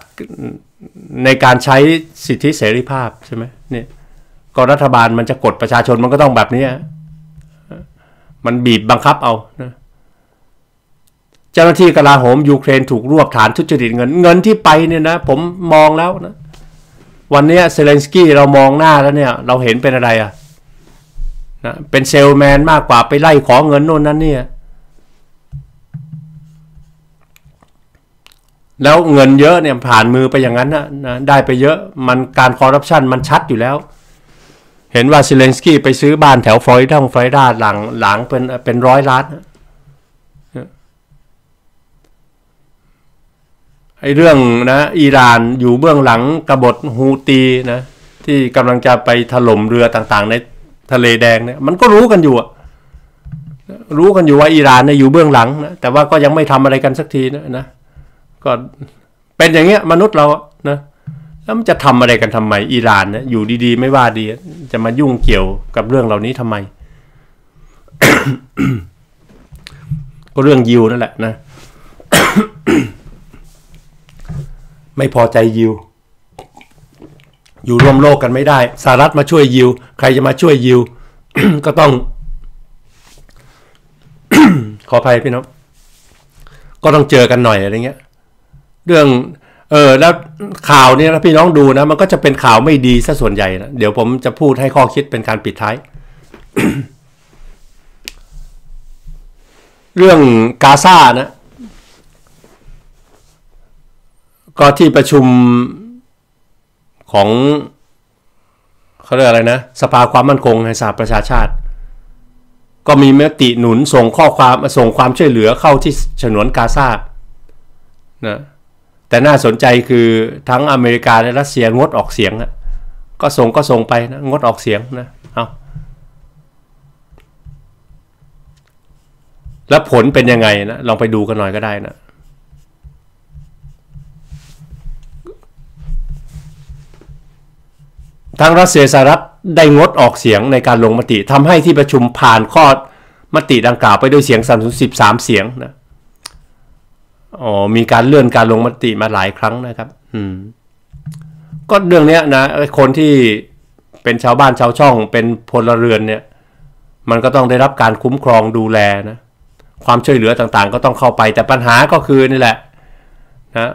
ในการใช้สิทธิเสรีภาพใช่ไหมเนี่ยก็รัฐบาลมันจะกดประชาชนมันก็ต้องแบบนี้มันบีบบังคับเอานะเจ้าหน้าที่กลาโหมยูเครนถูกรวบฐานทุจริตเงินที่ไปเนี่ยนะผมมองแล้วนะวันนี้เซเลนสกี้เรามองหน้าแล้วเนี่ยเราเห็นเป็นอะไรอะนะเป็นเซลแมนมากกว่าไปไล่ขอเงินโน่นนั่นเนี่ยแล้วเงินเยอะเนี่ยผ่านมือไปอย่างนั้นนะได้ไปเยอะมันการคอร์รัปชันมันชัดอยู่แล้วเห็นว่าเซเลนสกี้ไปซื้อบ้านแถวฟลอยด้าหลังเป็น100 ล้านไอ้เรื่องนะอิหร่านอยู่เบื้องหลังกบฏฮูตีนะที่กำลังจะไปถล่มเรือต่างๆในทะเลแดงเนี่ยมันก็รู้กันอยู่ รู้กันอยู่ว่าอิหร่านเนี่ยอยู่เบื้องหลังนะแต่ว่าก็ยังไม่ทำอะไรกันสักทีนะก็เป็นอย่างเงี้ยมนุษย์เรานะแล้วมันจะทำอะไรกันทำไมอิหร่านเนี่ยอยู่ดีๆไม่ว่าดีจะมายุ่งเกี่ยวกับเรื่องเหล่านี้ทำไม ก็เรื่องยิวนั่นแหละนะ ไม่พอใจยิวอยู่ร่วมโลกกันไม่ได้สหรัฐมาช่วยยิวใครจะมาช่วยยิว ก็ต้อง ขออภัยพี่น้องก็ต้องเจอกันหน่อยอะไรเงี้ยเรื่องแล้วข่าวนี้นะพี่น้องดูนะมันก็จะเป็นข่าวไม่ดีซะส่วนใหญ่นะเดี๋ยวผมจะพูดให้ข้อคิดเป็นการปิดท้าย เรื่องกาซานะก็ที่ประชุมของเขาเรียกอะไรนะสภาความมั่นคงแห่งสหประชาชาติก็มีมติหนุนส่งข้อความส่งความช่วยเหลือเข้าที่ฉนวนกาซานะแต่น่าสนใจคือทั้งอเมริกาและรัสเซียงดออกเสียงนะก็ส่งไปนะงดออกเสียงนะเอาแล้วผลเป็นยังไงนะลองไปดูกันหน่อยก็ได้นะทางรัสเซียสหรัฐได้งดออกเสียงในการลงมติทำให้ที่ประชุมผ่านข้อมติดังกล่าวไปด้วยเสียง313เสียงนะมีการเลื่อนการลงมติมาหลายครั้งนะครับก็เรื่องเนี้ยนะคนที่เป็นชาวบ้านชาวช่องเป็นพลเรือนเนี่ยมันก็ต้องได้รับการคุ้มครองดูแลนะความช่วยเหลือต่างๆก็ต้องเข้าไปแต่ปัญหาก็คือนี่แหละนะ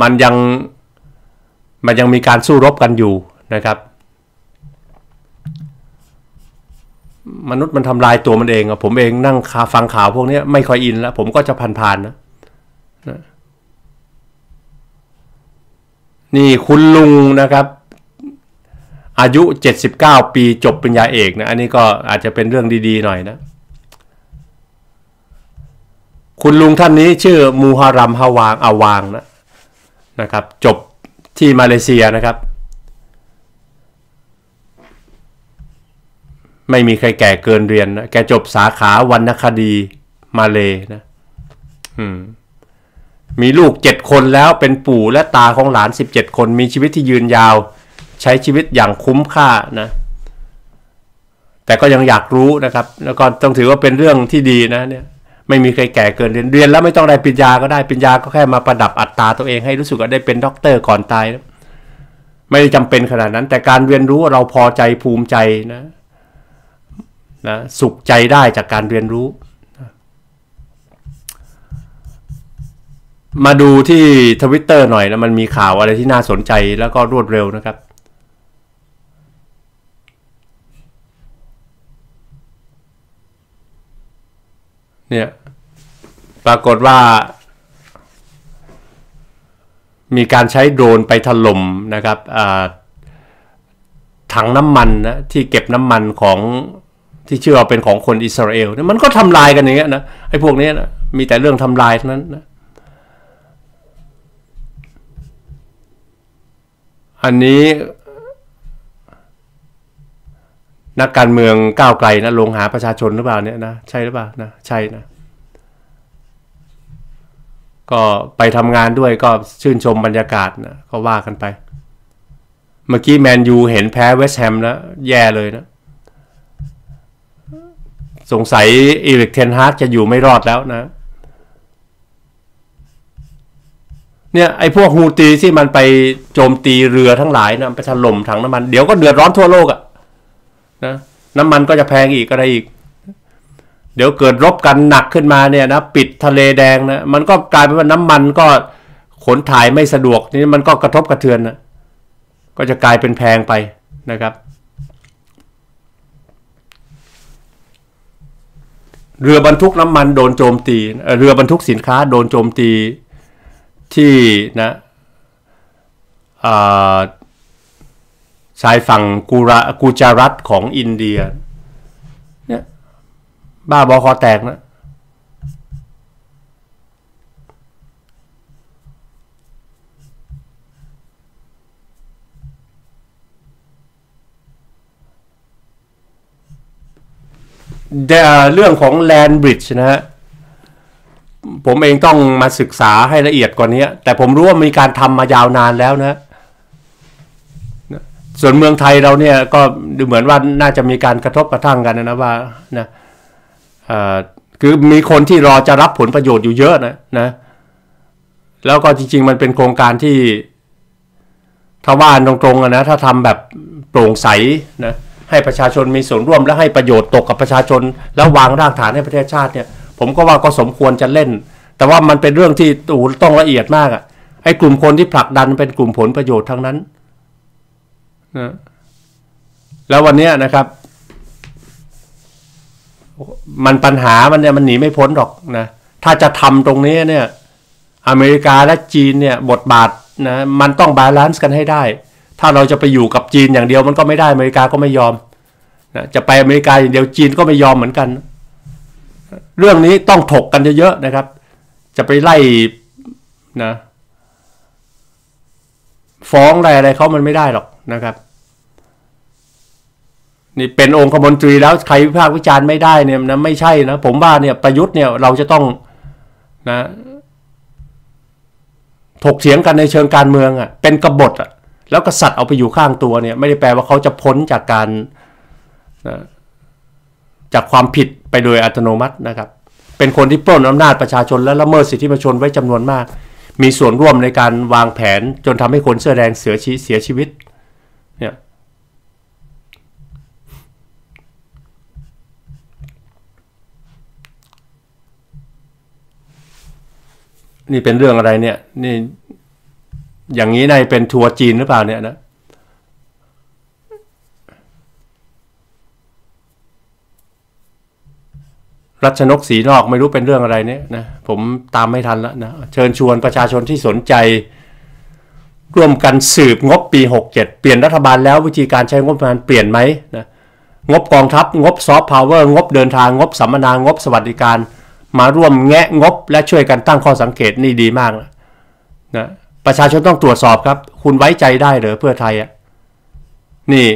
มันยังมีการสู้รบกันอยู่นะครับมนุษย์มันทำลายตัวมันเองอะผมเองนั่งฟังข่าวพวกนี้ไม่ค่อยอินแล้วผมก็จะผ่านๆนะนี่คุณลุงนะครับอายุ79ปีจบปริญญาเอกนะอันนี้ก็อาจจะเป็นเรื่องดีๆหน่อยนะคุณลุงท่านนี้ชื่อมูฮารัมฮาวางอาวางนะครับจบที่มาเลเซียนะครับไม่มีใครแก่เกินเรียนนะแกจบสาขาวรรณคดีมาเลนะมีลูก7คนแล้วเป็นปู่และตาของหลาน17คนมีชีวิตที่ยืนยาวใช้ชีวิตอย่างคุ้มค่านะแต่ก็ยังอยากรู้นะครับแล้วก็ต้องถือว่าเป็นเรื่องที่ดีนะเนี่ยไม่มีใครแก่เกินเรียนแล้วไม่ต้องได้ปริญญาก็ได้ปริญญาก็แค่มาประดับอัตราตัวเองให้รู้สึกว่าได้เป็นด็อกเตอร์ก่อนตายนะไม่ได้จำเป็นขนาดนั้นแต่การเรียนรู้เราพอใจภูมิใจนะสุขใจได้จากการเรียนรู้มาดูที่ Twitter หน่อยนะมันมีข่าวอะไรที่น่าสนใจแล้วก็รวดเร็วนะครับเนี่ยปรากฏว่ามีการใช้โดรนไปถล่มนะครับถังน้ำมันนะที่เก็บน้ำมันของที่เชื่อเป็นของคนอิสราเอลมันก็ทำลายกันอย่างเงี้ยนะไอ้พวกนี้นะมีแต่เรื่องทำลายเท่านั้นนะอันนี้นักการเมืองก้าวไกลนะลงหาประชาชนหรือเปล่าเนี่ยนะใช่หรือเปล่านะใช่นะก็ไปทำงานด้วยก็ชื่นชมบรรยากาศนะก็ว่ากันไปเมื่อกี้แมนยูเห็นแพ้เวสต์แฮมแล้วแย่เลยนะสงสัยเอริกเทนฮากจะอยู่ไม่รอดแล้วนะเนี่ยไอ้พวกฮูตีที่มันไปโจมตีเรือทั้งหลายนะไปถล่มถังน้ำมันเดี๋ยวก็เดือดร้อนทั่วโลกอะนะน้ำมันก็จะแพงอีกอะไรอีกเดี๋ยวเกิดรบกันหนักขึ้นมาเนี่ยนะปิดทะเลแดงนะมันก็กลายเป็นว่าน้ำมันก็ขนถ่ายไม่สะดวกนี่มันก็กระทบกระเทือนนะก็จะกลายเป็นแพงไปนะครับเรือบรรทุกน้ำมันโดนโจมตีเรือบรรทุกสินค้าโดนโจมตีที่นะชายฝั่งกูจารัตของอินเดียเนี่ยบ้าบอคอแตกนะ เรื่องของ Land Bridge นะฮะผมเองต้องมาศึกษาให้ละเอียดกว่านี้แต่ผมรู้ว่ามีการทำมายาวนานแล้วนะส่วนเมืองไทยเราเนี่ยก็ดูเหมือนว่าน่าจะมีการกระทบกระทั่งกันนะว่านะคือมีคนที่รอจะรับผลประโยชน์อยู่เยอะนะแล้วก็จริงๆมันเป็นโครงการที่ถ้าว่าตรงๆนะถ้าทำแบบโปร่งใสนะให้ประชาชนมีส่วนร่วมและให้ประโยชน์ตกกับประชาชนแล้ววางรากฐานให้ประเทศชาติเนี่ยผมก็ว่าก็สมควรจะเล่นแต่ว่ามันเป็นเรื่องที่ต้องละเอียดมากอ่ะไอ้กลุ่มคนที่ผลักดันเป็นกลุ่มผลประโยชน์ทั้งนั้นนะแล้ววันนี้นะครับมันปัญหามันเนี่ยมันหนีไม่พ้นหรอกนะถ้าจะทำตรงนี้เนี่ยอเมริกาและจีนเนี่ยบทบาทนะมันต้องบาลานซ์กันให้ได้ถ้าเราจะไปอยู่กับจีนอย่างเดียวมันก็ไม่ได้อเมริกาก็ไม่ยอมนะจะไปอเมริกาอย่างเดียวจีนก็ไม่ยอมเหมือนกันเรื่องนี้ต้องถกกันเยอะๆนะครับจะไปไล่นะฟ้องอะไรเขามันไม่ได้หรอกนะครับนี่เป็นองคมนตรีแล้วใครวิพากษ์วิจารณ์ไม่ได้เนี่ยนะไม่ใช่นะผมว่าเนี่ยประยุทธ์เนี่ยเราจะต้องนะถกเถียงกันในเชิงการเมืองอ่ะเป็นกบฏอ่ะแล้วกษัตริย์เอาไปอยู่ข้างตัวเนี่ยไม่ได้แปลว่าเขาจะพ้นจากการนะจากความผิดไปโดยอัตโนมัตินะครับเป็นคนที่ปล้นอำนาจประชาชนและละเมิดสิทธิประชาชนไว้จำนวนมากมีส่วนร่วมในการวางแผนจนทำให้คนเสื้อแดงเสียชีวิตเนี่ยนี่เป็นเรื่องอะไรเนี่ยนี่อย่างนี้นายเป็นทัวร์จีนหรือเปล่าเนี่ยนะรัชนกศรีนอกไม่รู้เป็นเรื่องอะไรเนี่ยนะผมตามไม่ทันแล้วนะเชิญชวนประชาชนที่สนใจร่วมกันสืบงบปี67เปลี่ยนรัฐบาลแล้ววิธีการใช้งบประมาณเปลี่ยนไหมนะงบกองทัพงบซอฟต์พาวเวอร์งบเดินทางงบสัมมนางบสวัสดิการมาร่วมแงะงบและช่วยกันตั้งข้อสังเกตนี่ดีมากนะประชาชนต้องตรวจสอบครับคุณไว้ใจได้หรือเพื่อไทยอ่ะนี่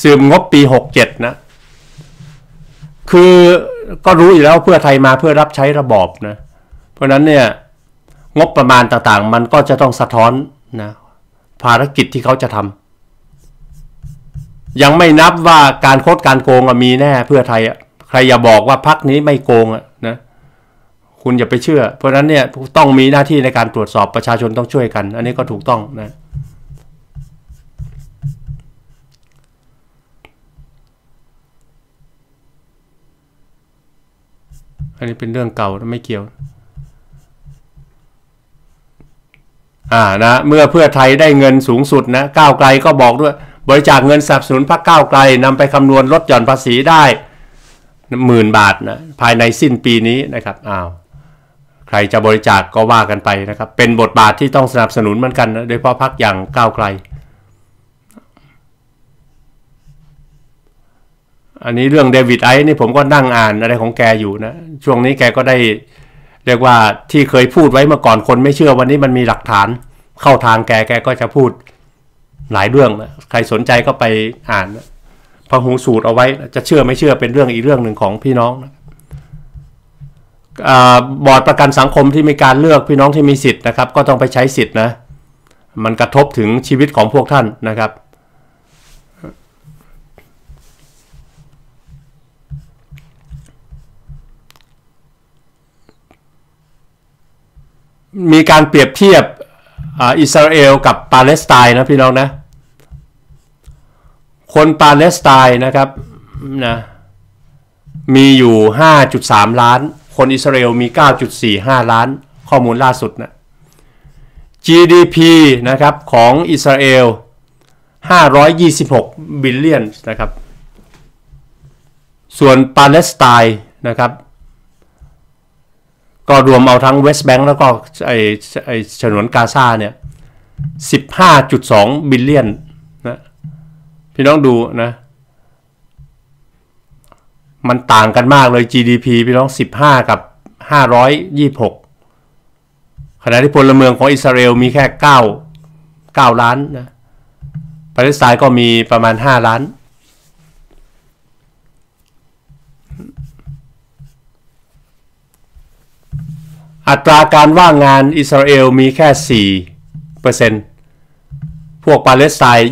สืบงบปี67นะคือก็รู้อยู่แล้วเพื่อไทยมาเพื่อรับใช้ระบอบนะเพราะนั้นเนี่ยงบประมาณต่างๆมันก็จะต้องสะท้อนนะภารกิจที่เขาจะทำยังไม่นับว่าการคดการโกงมีแน่เพื่อไทยอ่ะใครอย่าบอกว่าพรรคนี้ไม่โกงอ่ะนะคุณอย่าไปเชื่อเพราะนั้นเนี่ยต้องมีหน้าที่ในการตรวจสอบประชาชนต้องช่วยกันอันนี้ก็ถูกต้องนะอันนี้เป็นเรื่องเก่าไม่เกี่ยวนะเมื่อเพื่อไทยได้เงินสูงสุดนะก้าวไกลก็บอกด้วยบริจาคเงินสนับสนุนพรรคก้าวไกลนำไปคำนวณลดหย่อนภาษีได้10,000 บาทนะภายในสิ้นปีนี้นะครับใครจะบริจาค ก็ว่ากันไปนะครับเป็นบทบาทที่ต้องสนับสนุนเหมือนกันนะโดยเฉพาะพรรคอย่างก้าวไกลอันนี้เรื่องเดวิดไอซ์นี่ผมก็นั่งอ่านอะไรของแกอยู่นะช่วงนี้แกก็ได้เรียกว่าที่เคยพูดไว้เมื่อก่อนคนไม่เชื่อวันนี้มันมีหลักฐานเข้าทางแกก็จะพูดหลายเรื่องนะใครสนใจก็ไปอ่านนะพหูสูตรเอาไว้จะเชื่อไม่เชื่อเป็นเรื่องอีกเรื่องหนึ่งของพี่น้องนะบอร์ดประกันสังคมที่มีการเลือกพี่น้องที่มีสิทธิ์นะครับก็ต้องไปใช้สิทธิ์นะมันกระทบถึงชีวิตของพวกท่านนะครับมีการเปรียบเทียบอิสราเอลกับปาเลสไตน์นะพี่น้องนะคนปาเลสไตน์นะครับนะมีอยู่ 5.3 ล้านคนอิสราเอลมี 9.45 ล้านข้อมูลล่าสุดนะ GDP นะครับของอิสราเอล526 บิลเลียนนะครับส่วนปาเลสไตน์นะครับก็รวมเอาทั้งเวสต์แบงก์แล้วก็ไอฉนวนกาซาเนี่ย 15.2 บิลเลียนนะพี่น้องดูนะมันต่างกันมากเลย GDP พี่น้อง15กับ526ขณะที่พลเมืองของอิสราเอลมีแค่9ล้านนะปาเลสไตน์ก็มีประมาณ5ล้าน อัตราการว่างงานอิสราเอลมีแค่ 4% พวกปาเลสไตน์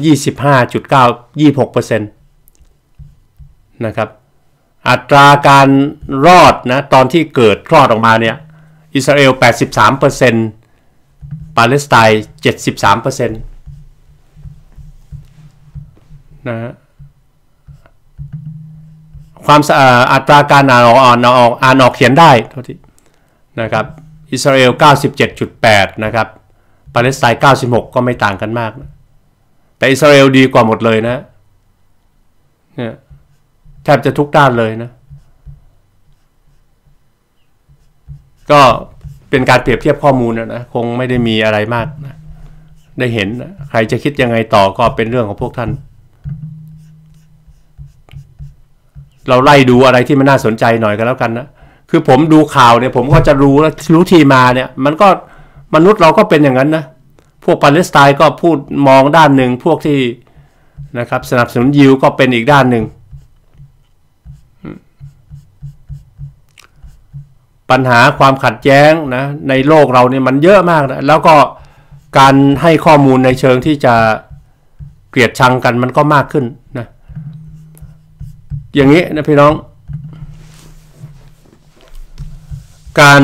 25.9-26% นะครับอัตราการรอดนะตอนที่เกิดคลอดออกมาเนี่ยอิสราเอล 83% ปาเลสไตน์ 73% นะฮะความอัตราการอ่านออกเขียนได้เท่าที่นะครับอิสราเอล 97.8 นะครับปาเลสไตน์ 96ก็ไม่ต่างกันมากแต่อิสราเอลดีกว่าหมดเลยนะเนี่ยแทบจะทุกด้านเลยนะก็เป็นการเปรียบเทียบข้อมูลนะคงไม่ได้มีอะไรมากนะได้เห็นนะใครจะคิดยังไงต่อก็เป็นเรื่องของพวกท่านเราไล่ดูอะไรที่มันน่าสนใจหน่อยกันแล้วกันนะคือผมดูข่าวเนี่ยผมก็จะรู้ที่มาเนี่ยมันก็มนุษย์เราก็เป็นอย่างนั้นนะพวกปาเลสไตน์ก็พูดมองด้านหนึ่งพวกที่นะครับสนับสนุนยิวก็เป็นอีกด้านหนึ่งปัญหาความขัดแย้งนะในโลกเราเนี่ยมันเยอะมากนะแล้วก็การให้ข้อมูลในเชิงที่จะเกลียดชังกันมันก็มากขึ้นนะอย่างนี้นะพี่น้องการ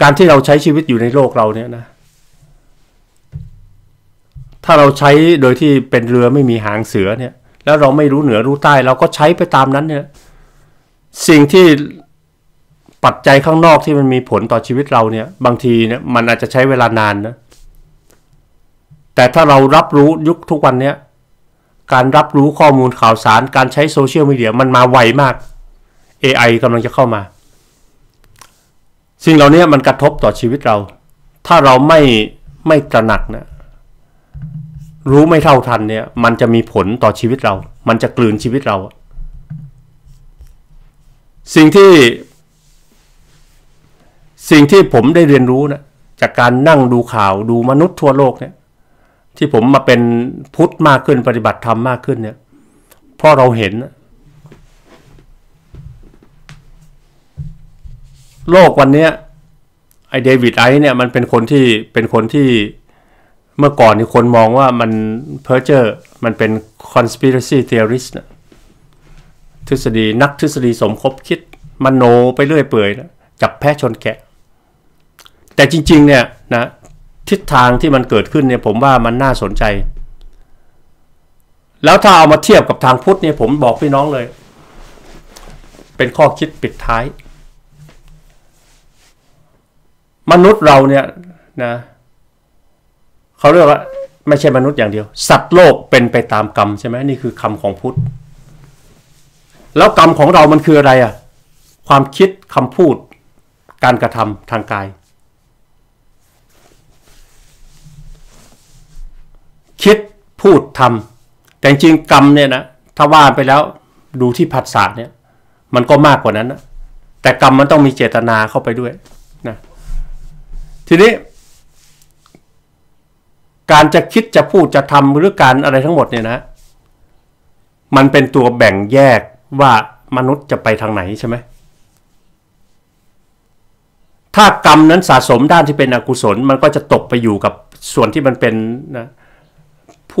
การที่เราใช้ชีวิตอยู่ในโลกเราเนี่ยนะถ้าเราใช้โดยที่เป็นเรือไม่มีหางเสือเนี่ยแล้วเราไม่รู้เหนือรู้ใต้เราก็ใช้ไปตามนั้นเนี่ยสิ่งที่ปัจจัยข้างนอกที่มันมีผลต่อชีวิตเราเนี่ยบางทีเนี่ยมันอาจจะใช้เวลานานนะแต่ถ้าเรารับรู้ยุคทุกวันเนี้ยการรับรู้ข้อมูลข่าวสารการใช้โซเชียลมีเดียมันมาไวมาก AI กำลังจะเข้ามาสิ่งเหล่านี้มันกระทบต่อชีวิตเราถ้าเราไม่ตระหนักนะรู้ไม่เท่าทันเนี่ยมันจะมีผลต่อชีวิตเรามันจะกลืนชีวิตเราสิ่งที่ผมได้เรียนรู้นะจากการนั่งดูข่าวดูมนุษย์ทั่วโลกเนี่ยที่ผมมาเป็นพุทธมากขึ้นปฏิบัติธรรมมากขึ้นเนี่ยเพราะเราเห็นโลกวันนี้ไอเดวิดไอซ์เนี่ยมันเป็นคนที่เมื่อก่อนนี่คนมองว่ามันเพ้อเจ้อมันเป็น conspiracy theorist นะนักทฤษฎีสมคบคิดมโนไปเรื่อยเปื่อยนะจับแพะชนแกะแต่จริงๆเนี่ยนะทิศทางที่มันเกิดขึ้นเนี่ยผมว่ามันน่าสนใจแล้วถ้าเอามาเทียบกับทางพุทธเนี่ยผมบอกพี่น้องเลยเป็นข้อคิดปิดท้ายมนุษย์เราเนี่ยนะเขาเรียกว่าไม่ใช่มนุษย์อย่างเดียวสัตว์โลกเป็นไปตามกรรมใช่ไหมนี่คือคำของพุทธแล้วกรรมของเรามันคืออะไรอ่ะความคิดคำพูดการกระทำทางกายคิดพูดทำแต่จริงกรรมเนี่ยนะถ้าว่าไปแล้วดูที่ผัสสะเนี่ยมันก็มากกว่านั้นนะแต่กรรมมันต้องมีเจตนาเข้าไปด้วยนะทีนี้การจะคิดจะพูดจะทำหรือการอะไรทั้งหมดเนี่ยนะมันเป็นตัวแบ่งแยกว่ามนุษย์จะไปทางไหนใช่ไหมถ้ากรรมนั้นสะสมด้านที่เป็นอกุศลมันก็จะตกไปอยู่กับส่วนที่มันเป็นนะ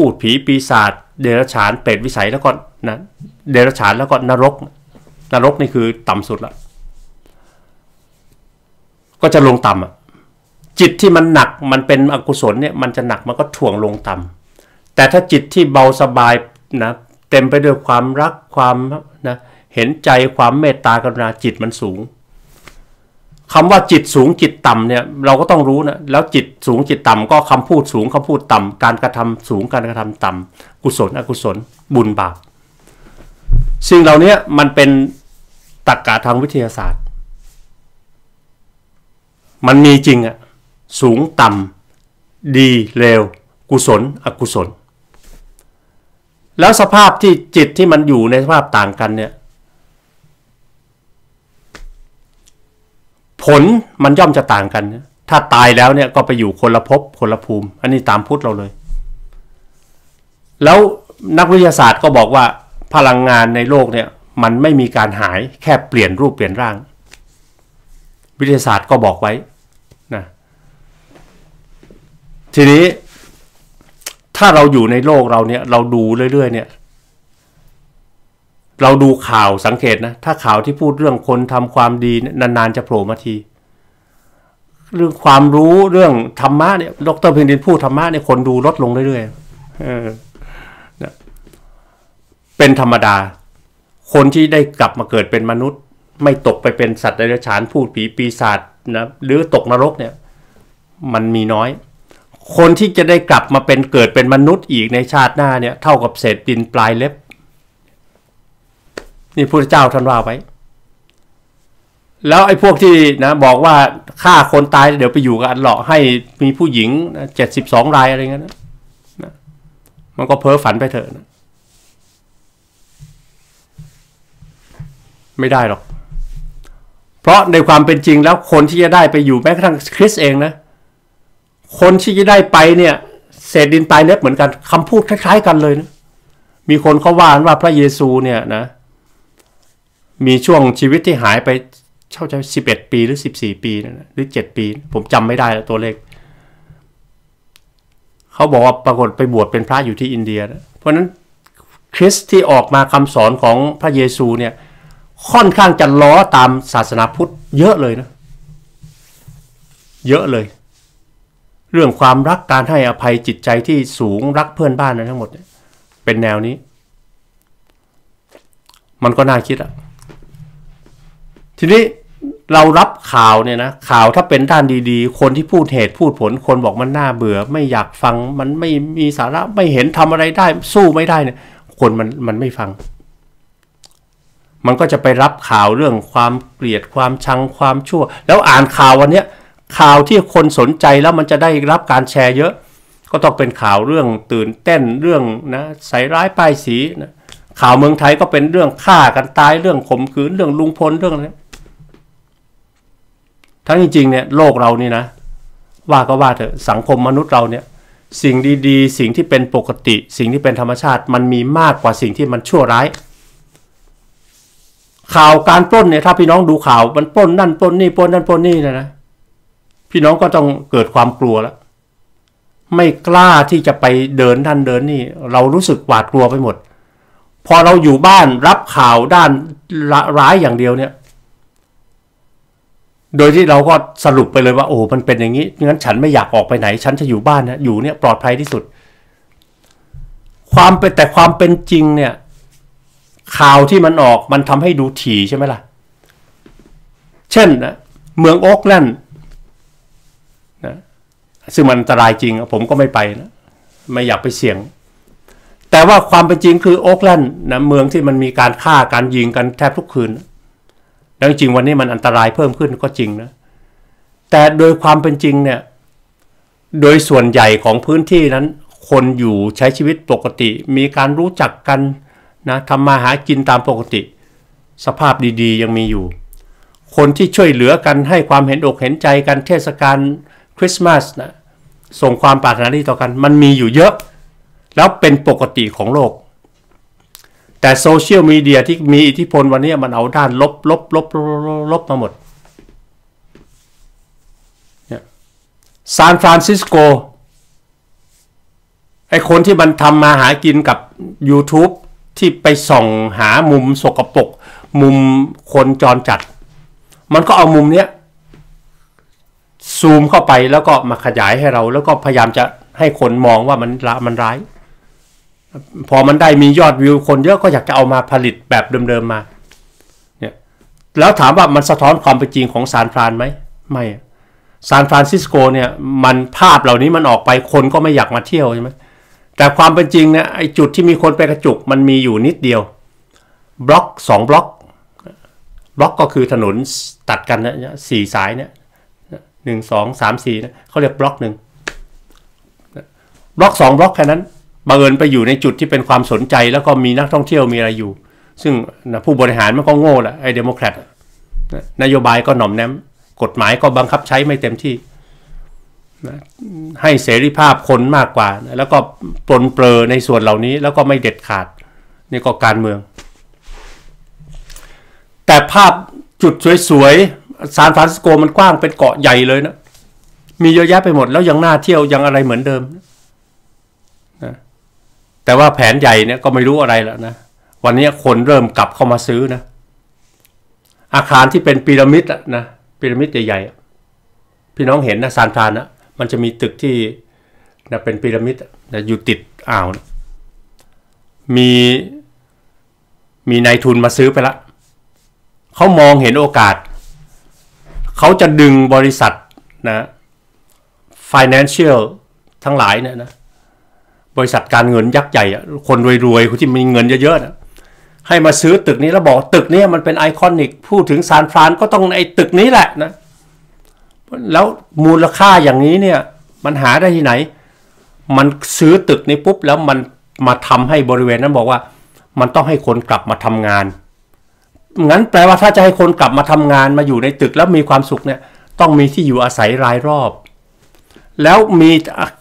พูดผีปีศาจเดรัจฉานเปรตวิสัยแล้วก็นะเดรัจฉานแล้วก็นรกนี่คือต่ำสุดละก็จะลงต่ำอะจิตที่มันหนักมันเป็นอกุศลเนี่ยมันจะหนักมันก็ถ่วงลงต่ำแต่ถ้าจิตที่เบาสบายนะเต็มไปด้วยความรักความนะเห็นใจความเมตตากรุณาจิตมันสูงคำว่าจิตสูงจิตต่ำเนี่ยเราก็ต้องรู้นะแล้วจิตสูงจิตต่ำก็คำพูดสูงคำพูดต่ำการกระทำสูงการกระทำต่ำกุศลอกุศลบุญบาปสิ่งเหล่านี้มันเป็นตรรกะทางวิทยาศาสตร์มันมีจริงอะสูงต่ำดีเลวกุศลอกุศลแล้วสภาพที่จิตที่มันอยู่ในสภาพต่างกันเนี่ยผลมันย่อมจะต่างกันถ้าตายแล้วเนี่ยก็ไปอยู่คนละภพคนละภูมิอันนี้ตามพุทธเราเลยแล้วนักวิทยาศาสตร์ก็บอกว่าพลังงานในโลกเนี่ย มันไม่มีการหายแค่เปลี่ยนรูปเปลี่ยนร่างวิทยาศาสตร์ก็บอกไว้นะทีนี้ถ้าเราอยู่ในโลกเราเนี่ยเราดูเรื่อยๆเนี่ยเราดูข่าวสังเกตนะถ้าข่าวที่พูดเรื่องคนทำความดีนานๆจะโผล่มาทีเรื่องความรู้เรื่องธรรมะเนี่ยดร.เพ็ญดินพูดธรรมะเนี่ยคนดูลดลงเรื่อยๆเป็นธรรมดาคนที่ได้กลับมาเกิดเป็นมนุษย์ไม่ตกไปเป็นสัตว์เดรัจฉานพูดผีปีศาจนะหรือตกนรกเนี่ยมันมีน้อยคนที่จะได้กลับมาเป็นเกิดเป็นมนุษย์อีกในชาติหน้าเนี่ยเท่ากับเศษดินปลายเล็บนี่พระพุทธเจ้าท่านว่าไว้แล้วไอ้พวกที่นะบอกว่าฆ่าคนตายเดี๋ยวไปอยู่กับอัลเลาะห์ให้มีผู้หญิง72รายอะไรเงี้ยนะมันก็เพ้อฝันไปเถอะนะไม่ได้หรอกเพราะในความเป็นจริงแล้วคนที่จะได้ไปอยู่แม้กระทั่งคริสเองนะคนที่จะได้ไปเนี่ยเศษดินปลายเล็บเหมือนกันคำพูดคล้ายๆกันเลยนะมีคนเขาว่ากันว่าพระเยซูเนี่ยนะมีช่วงชีวิตที่หายไปเท่าจะ11 ปีหรือ14 ปีนะหรือ7 ปีผมจำไม่ได้แล้วตัวเลขเขาบอกว่าปรากฏไปบวชเป็นพระอยู่ที่อินเดียนะเพราะนั้นคริสต์ที่ออกมาคำสอนของพระเยซูเนี่ยค่อนข้างจะล้อตามศาสนาพุทธเยอะเลยนะเยอะเลยเรื่องความรักการให้อภัยจิตใจที่สูงรักเพื่อนบ้านนะทั้งหมดเป็นแนวนี้มันก็น่าคิดอะทีนี้เรารับข่าวเนี่ยนะข่าวถ้าเป็นด้านดีๆคนที่พูดเหตุพูดผลคนบอกมันน่าเบื่อไม่อยากฟังมันไม่มีสาระไม่เห็นทำอะไรได้สู้ไม่ได้เนี่ยคนมันไม่ฟังมันก็จะไปรับข่าวเรื่องความเกลียดความชังความชั่วแล้วอ่านข่าววันนี้ข่าวที่คนสนใจแล้วมันจะได้รับการแชร์เยอะก็ต้องเป็นข่าวเรื่องตื่นเต้นเรื่องนะใส่ร้ายป้ายสีนะข่าวเมืองไทยก็เป็นเรื่องฆ่ากันตายเรื่องข่มขืนเรื่องลุงพลเรื่องอะไรทั้งจริงๆเนี่ยโลกเรานี่นะว่าก็ว่าเถอะสังคมมนุษย์เราเนี่ยสิ่งดีๆสิ่งที่เป็นปกติสิ่งที่เป็นธรรมชาติมันมีมากกว่าสิ่งที่มันชั่วร้ายข่าวการปล้นเนี่ยถ้าพี่น้องดูข่าวมันปล้นนั่นปล้นนี่ปล้นนั่นปล้นนี่นะพี่น้องก็ต้องเกิดความกลัวแล้วไม่กล้าที่จะไปเดินนั่นเดินนี่เรารู้สึกหวาดกลัวไปหมดพอเราอยู่บ้านรับข่าวด้านร้ายอย่างเดียวเนี่ยโดยที่เราก็สรุปไปเลยว่าโอ้มันเป็นอย่างนี้งั้นฉันไม่อยากออกไปไหนฉันจะอยู่บ้านนะอยู่เนี่ยปลอดภัยที่สุดความเป็นจริงเนี่ยข่าวที่มันออกมันทำให้ดูถี่ใช่ไหมล่ะเช่นนะเมืองโอ๊คแลนด์นะซึ่งมันอันตรายจริงผมก็ไม่ไปนะไม่อยากไปเสี่ยงแต่ว่าความเป็นจริงคือโอ๊คแลนด์นะเมืองที่มันมีการฆ่าการยิงกันแทบทุกคืนแล้วจริงวันนี้มันอันตรายเพิ่มขึ้นก็จริงนะแต่โดยความเป็นจริงเนี่ยโดยส่วนใหญ่ของพื้นที่นั้นคนอยู่ใช้ชีวิตปกติมีการรู้จักกันนะทำมาหากินตามปกติสภาพดีๆยังมีอยู่คนที่ช่วยเหลือกันให้ความเห็นอกเห็นใจกันเทศกาลคริสต์มาสนะส่งความปรารถนาดีต่อกันมันมีอยู่เยอะแล้วเป็นปกติของโลกแต่โซเชียลมีเดียที่มีอิทธิพลวันนี้มันเอาด้านลบมาหมดเนี่ยซานฟรานซิสโกไอคนที่มันทำมาหากินกับ YouTubeที่ไปส่องหามุมสกปรกมุมคนจรจัดมันก็เอามุมเนี้ยซูมเข้าไปแล้วก็มาขยายให้เราแล้วก็พยายามจะให้คนมองว่ามันร้ายพอมันได้มียอดวิวคนเยอะก็อยากจะเอามาผลิตแบบเดิมๆมาเนี่ยแล้วถามว่ามันสะท้อนความเป็นจริงของซานฟรานไหมไม่ซานฟรานซิสโกเนี่ยมันภาพเหล่านี้มันออกไปคนก็ไม่อยากมาเที่ยวใช่ไหมแต่ความเป็นจริงเนี่ยไอ้จุดที่มีคนไปกระจุกมันมีอยู่นิดเดียวบล็อก2บล็อกก็คือถนนตัดกันนะ4 สายเนี่ย1 2 3 4นะเขาเรียกบล็อก1บล็อก2บล็อกแค่นั้นบังเอิญไปอยู่ในจุดที่เป็นความสนใจแล้วก็มีนักท่องเที่ยวมีอะไรอยู่ซึ่งผู้บริหารมันก็โง่แหละไอ้เดโมแครตนโยบายก็หน่อมแนมกฎหมายก็บังคับใช้ไม่เต็มที่ให้เสรีภาพคนมากกว่าแล้วก็ปลนเปลือในส่วนเหล่านี้แล้วก็ไม่เด็ดขาดนี่ก็การเมือง ภาพจุดสวยๆซานฟรานซิสโกมันกว้างเป็นเกาะใหญ่เลยนะมีเยอะแยะไปหมดแล้วยังน่าเที่ยวยังอะไรเหมือนเดิมนะแต่ว่าแผนใหญ่เนี่ยก็ไม่รู้อะไรแล้วนะวันนี้คนเริ่มกลับเข้ามาซื้อนะอาคารที่เป็นพีระมิดนะพีระมิดใหญ่ๆพี่น้องเห็นนะซานฟรานนะมันจะมีตึกที่นะเป็นพีระมิดนะอยู่ติดอ่าวนะมีนายทุนมาซื้อไปละเขามองเห็นโอกาสเขาจะดึงบริษัทนะ financial ทั้งหลายเนี่ยนะบริษัทการเงินยักษ์ใหญ่คนรวยๆที่มีเงินเยอะๆนะให้มาซื้อตึกนี้แล้วบอกตึกนี้มันเป็นไอคอนิกพูดถึงซานฟรานก็ต้องไอตึกนี้แหละนะแล้วมูลค่าอย่างนี้เนี่ยมันหาได้ที่ไหนมันซื้อตึกนี้ปุ๊บแล้วมันมาทำให้บริเวณนั้นบอกว่ามันต้องให้คนกลับมาทำงานงั้นแปลว่าถ้าจะให้คนกลับมาทำงานมาอยู่ในตึกแล้วมีความสุขเนี่ยต้องมีที่อยู่อาศัยรายรอบแล้วมี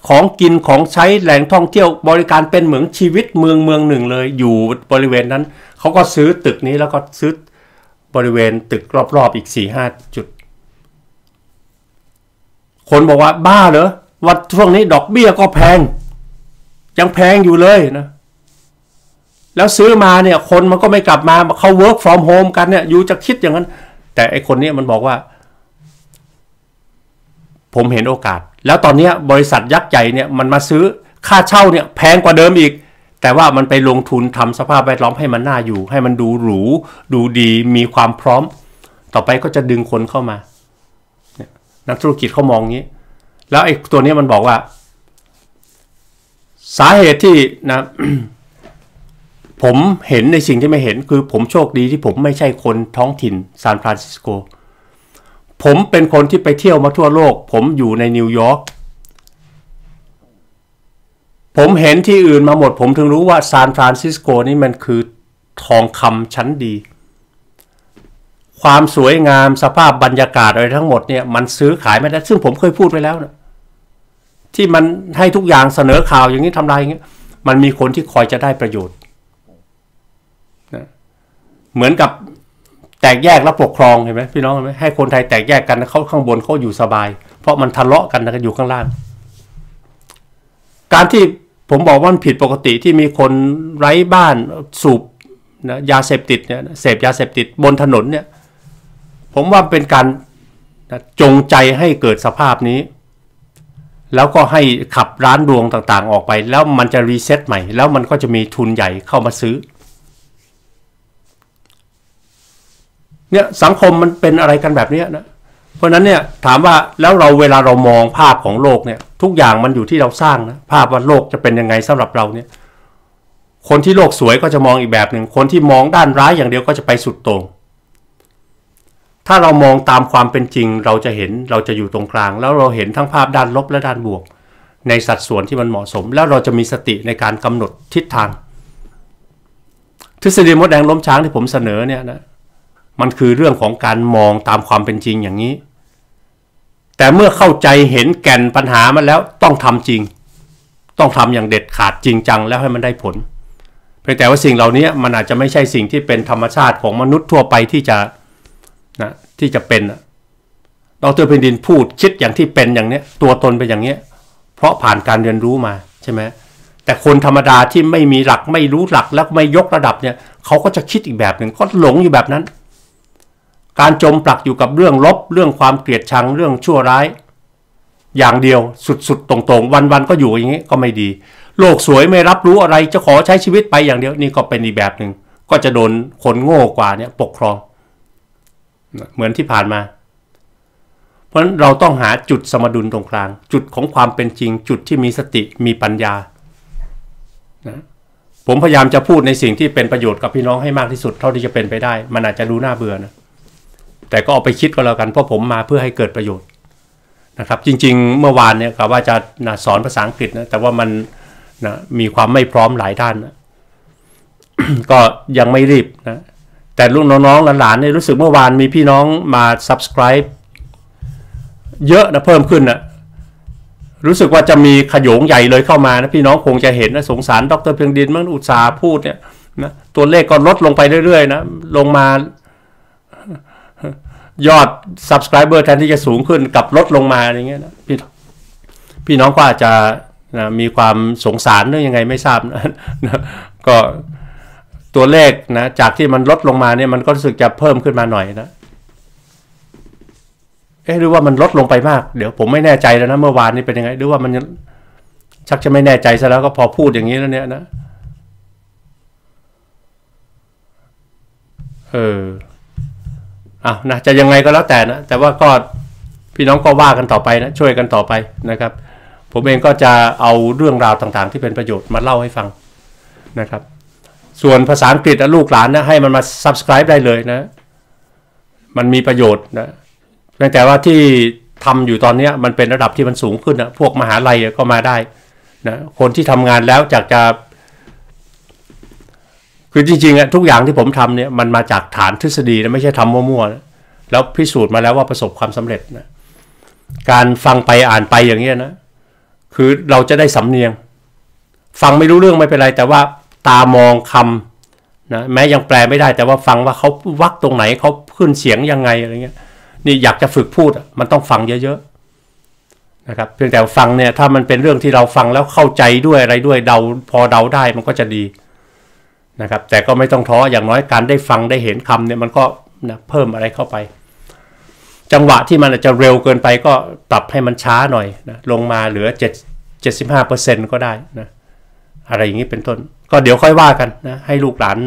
ของกินของใช้แหล่งท่องเที่ยวบริการเป็นเหมือนชีวิตเมืองหนึ่งเลยอยู่บริเวณนั้นเขาก็ซื้อตึกนี้แล้วก็ซื้อบริเวณตึกรอบๆอีก 4-5 จุดคนบอกว่าบ้าเหรอว่าช่วงนี้ดอกเบี้ยก็แพงยังแพงอยู่เลยนะแล้วซื้อมาเนี่ยคนมันก็ไม่กลับมาเขา work from home กันเนี่ยอยู่จะคิดอย่างนั้นแต่ไอคนนี้มันบอกว่าผมเห็นโอกาสแล้วตอนนี้บริษัทยักษ์ใหญ่เนี่ยมันมาซื้อค่าเช่าเนี่ยแพงกว่าเดิมอีกแต่ว่ามันไปลงทุนทำสภาพแวดล้อมให้มันน่าอยู่ให้มันดูหรูดูดีมีความพร้อมต่อไปก็จะดึงคนเข้ามานักธุรกิจเขามองงี้แล้วไอ้ตัวนี้มันบอกว่าสาเหตุที่นะ ผมเห็นในสิ่งที่ไม่เห็นคือผมโชคดีที่ผมไม่ใช่คนท้องถิ่นซานฟรานซิสโกผมเป็นคนที่ไปเที่ยวมาทั่วโลกผมอยู่ในนิวยอร์กผมเห็นที่อื่นมาหมดผมถึงรู้ว่าซานฟรานซิสโกนี่มันคือทองคำชั้นดีความสวยงามสภาพบรรยากาศอะไรทั้งหมดเนี่ยมันซื้อขายไม่ได้ซึ่งผมเคยพูดไปแล้วนะที่มันให้ทุกอย่างเสนอข่าวอย่างนี้ทำลายอย่างนี้มันมีคนที่คอยจะได้ประโยชน์นะเหมือนกับแตกแยกและปกครองเห็นไหมพี่น้องเห็นไหมให้คนไทยแตกแยกกันเขาข้างบนเขาอยู่สบายเพราะมันทะเลาะกันนะอยู่ข้างล่างการที่ผมบอกว่ามันผิดปกติที่มีคนไร้บ้านสูบนะยาเสพติดเนี่ยเสพยาเสพติดบนถนนเนี่ยผมว่าเป็นการจงใจให้เกิดสภาพนี้แล้วก็ให้ขับร้านรวงต่างๆออกไปแล้วมันจะรีเซ็ตใหม่แล้วมันก็จะมีทุนใหญ่เข้ามาซื้อเนี่ยสังคมมันเป็นอะไรกันแบบนี้นะเพราะนั้นเนี่ยถามว่าแล้วเราเวลาเรามองภาพของโลกเนี่ยทุกอย่างมันอยู่ที่เราสร้างนะภาพว่าโลกจะเป็นยังไงสำหรับเราเนี่ยคนที่โลกสวยก็จะมองอีกแบบหนึ่งคนที่มองด้านร้ายอย่างเดียวก็จะไปสุดโต่งถ้าเรามองตามความเป็นจริงเราจะเห็นเราจะอยู่ตรงกลางแล้วเราเห็นทั้งภาพด้านลบและด้านบวกในสัดส่วนที่มันเหมาะสมแล้วเราจะมีสติในการกำหนดทิศทางทฤษฎีมดแดงล้มช้างที่ผมเสนอเนี่ยนะมันคือเรื่องของการมองตามความเป็นจริงอย่างนี้แต่เมื่อเข้าใจเห็นแก่นปัญหามันแล้วต้องทำจริงต้องทำอย่างเด็ดขาดจริงจังแล้วให้มันได้ผลเพียงแต่ว่าสิ่งเหล่านี้มันอาจจะไม่ใช่สิ่งที่เป็นธรรมชาติของมนุษย์ทั่วไปที่จะเป็นดร.เพนดินพูดคิดอย่างที่เป็นอย่างนี้ตัวตนเป็นอย่างนี้เพราะผ่านการเรียนรู้มาใช่ไหมแต่คนธรรมดาที่ไม่มีหลักไม่รู้หลักแล้วไม่ยกระดับเนี่ยเขาก็จะคิดอีกแบบหนึ่งก็หลงอยู่แบบนั้นการจมปลักอยู่กับเรื่องลบเรื่องความเกลียดชังเรื่องชั่วร้ายอย่างเดียวสุดๆตรงๆวันๆก็อยู่อย่างนี้ก็ไม่ดีโลกสวยไม่รับรู้อะไรจะขอใช้ชีวิตไปอย่างเดียวนี่ก็เป็นอีกแบบหนึ่งก็จะโดนคนโง่กว่าเนี่ยปกครองเหมือนที่ผ่านมาเพราะฉะนั้นเราต้องหาจุดสมดุลตรงกลางจุดของความเป็นจริงจุดที่มีสติมีปัญญานะผมพยายามจะพูดในสิ่งที่เป็นประโยชน์กับพี่น้องให้มากที่สุดเท่าที่จะเป็นไปได้มันอาจจะดูน่าเบื่อนะแต่ก็เอาไปคิดก็แล้วกันเพราะผมมาเพื่อให้เกิดประโยชน์นะครับจริงๆเมื่อวานเนี่ยกะว่าจะสอนภาษาอังกฤษนะแต่ว่ามันนะมีความไม่พร้อมหลายด้านนะ ก็ยังไม่รีบนะแต่ลูกน้องๆหลานๆเนี่ยรู้สึกเมื่อวานมีพี่น้องมา subscribe เยอะนะเพิ่มขึ้นนะรู้สึกว่าจะมีขโยงใหญ่เลยเข้ามานะพี่น้องคงจะเห็นนะสงสารดร.เพียงดินมันอุตสาห์พูดเนี่ยนะตัวเลขก็ลดลงไปเรื่อยๆนะลงมา ยอด subscriber แทนที่จะสูงขึ้นกับลดลงมาอย่างเงี้ยนะพี่น้องก็อาจจะนะมีความสงสารเรื่องยังไงไม่ทราบนะก็ตัวเลขนะจากที่มันลดลงมาเนี่ยมันก็รู้สึกจะเพิ่มขึ้นมาหน่อยนะเอ๊ะหรือว่ามันลดลงไปมากเดี๋ยวผมไม่แน่ใจแล้วนะเมื่อวานนี้เป็นยังไงหรือว่ามันชักจะไม่แน่ใจซะแล้วก็พอพูดอย่างนี้แล้วเนี่ยนะนะจะยังไงก็แล้วแต่นะแต่ว่าก็พี่น้องก็ว่ากันต่อไปนะช่วยกันต่อไปนะครับผมเองก็จะเอาเรื่องราวต่างๆที่เป็นประโยชน์มาเล่าให้ฟังนะครับส่วนภาษาอังกฤษนะลูกหลานนะให้มันมา subscribe ได้เลยนะมันมีประโยชน์นะแต่ว่าที่ทำอยู่ตอนนี้มันเป็นระดับที่มันสูงขึ้นนะพวกมหาลัยก็มาได้นะคนที่ทำงานแล้วจากจะคือจริงๆทุกอย่างที่ผมทำเนี่ยมันมาจากฐานทฤษฎีนะไม่ใช่ทำมั่วๆนะแล้วพิสูจน์มาแล้วว่าประสบความสำเร็จนะการฟังไปอ่านไปอย่างเงี้ยนะคือเราจะได้สำเนียงฟังไม่รู้เรื่องไม่เป็นไรแต่ว่าตามองคำนะแม้ยังแปลไม่ได้แต่ว่าฟังว่าเขาวักตรงไหนเขาขึ้นเสียงยังไงอะไรเงี้ยนี่อยากจะฝึกพูดมันต้องฟังเยอะๆนะครับเพียงแต่ฟังเนี่ยถ้ามันเป็นเรื่องที่เราฟังแล้วเข้าใจด้วยอะไรด้วยเดาพอเดาได้มันก็จะดีนะครับแต่ก็ไม่ต้องท้ออย่างน้อยการได้ฟังได้เห็นคำเนี่ยมันก็นะเพิ่มอะไรเข้าไปจังหวะที่มันอาจจะเร็วเกินไปก็ปรับให้มันช้าหน่อยนะลงมาเหลือ 75% ก็ได้นะอะไรอย่างนี้เป็นต้นก็เดี๋ยวค่อยว่ากันนะให้ลูกหลาน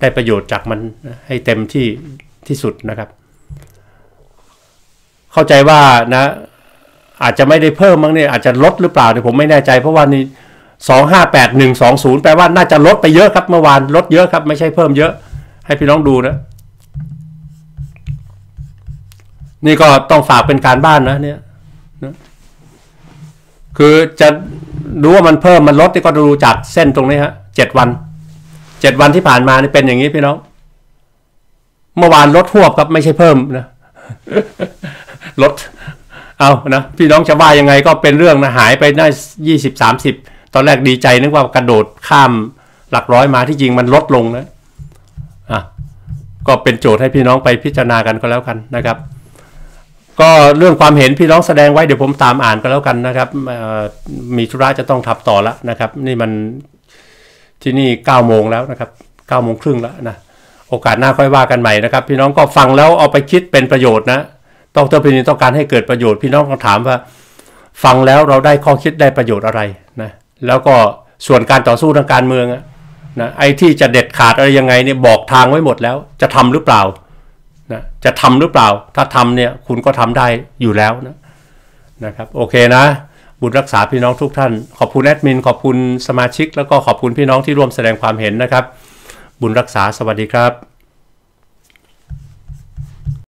ได้ประโยชน์จากมันนะให้เต็มที่ที่สุดนะครับเข้าใจว่านะอาจจะไม่ได้เพิ่มมั้งเนี่ยอาจจะลดหรือเปล่าเนี่ยผมไม่แน่ใจเพราะว่านี่258120แปลว่าน่าจะลดไปเยอะครับเมื่อวานลดเยอะครับไม่ใช่เพิ่มเยอะให้พี่น้องดูนะนี่ก็ต้องฝากเป็นการบ้านนะเนี่ยนะคือจะรู้ว่ามันเพิ่มมันลดก็ดูจากเส้นตรงนี้ฮะ7 วันที่ผ่านมานี่เป็นอย่างนี้พี่น้องเมื่อวานลดหวบครับไม่ใช่เพิ่มนะลดเอานะพี่น้องจะว่ายังไงก็เป็นเรื่องนะหายไปได้ 20-30 ตอนแรกดีใจนึกว่ากระโดดข้ามหลักร้อยมาที่จริงมันลดลงนะก็เป็นโจทย์ให้พี่น้องไปพิจารณากันก็แล้วกันนะครับก็เรื่องความเห็นพี่น้องแสดงไว้เดี๋ยวผมตามอ่านก็แล้วกันนะครับมีธุระจะต้องทับต่อละนะครับนี่มันที่นี่9 โมงแล้วนะครับ9 โมงครึ่งแล้วนะโอกาสหน้าค่อยว่ากันใหม่นะครับพี่น้องก็ฟังแล้วเอาไปคิดเป็นประโยชน์นะดร.พินิจต้องการให้เกิดประโยชน์พี่น้องต้องถามว่าฟังแล้วเราได้ข้อคิดได้ประโยชน์อะไรนะแล้วก็ส่วนการต่อสู้ทางการเมืองนะไอ้ที่จะเด็ดขาดอะไรยังไงเนี่ยบอกทางไว้หมดแล้วจะทำหรือเปล่านะจะทำหรือเปล่าถ้าทำเนี่ยคุณก็ทำได้อยู่แล้วนะครับโอเคนะบุญรักษาพี่น้องทุกท่านขอบคุณแอดมินขอบคุณสมาชิกแล้วก็ขอบคุณพี่น้องที่ร่วมแสดงความเห็นนะครับบุญรักษาสวัสดีครับ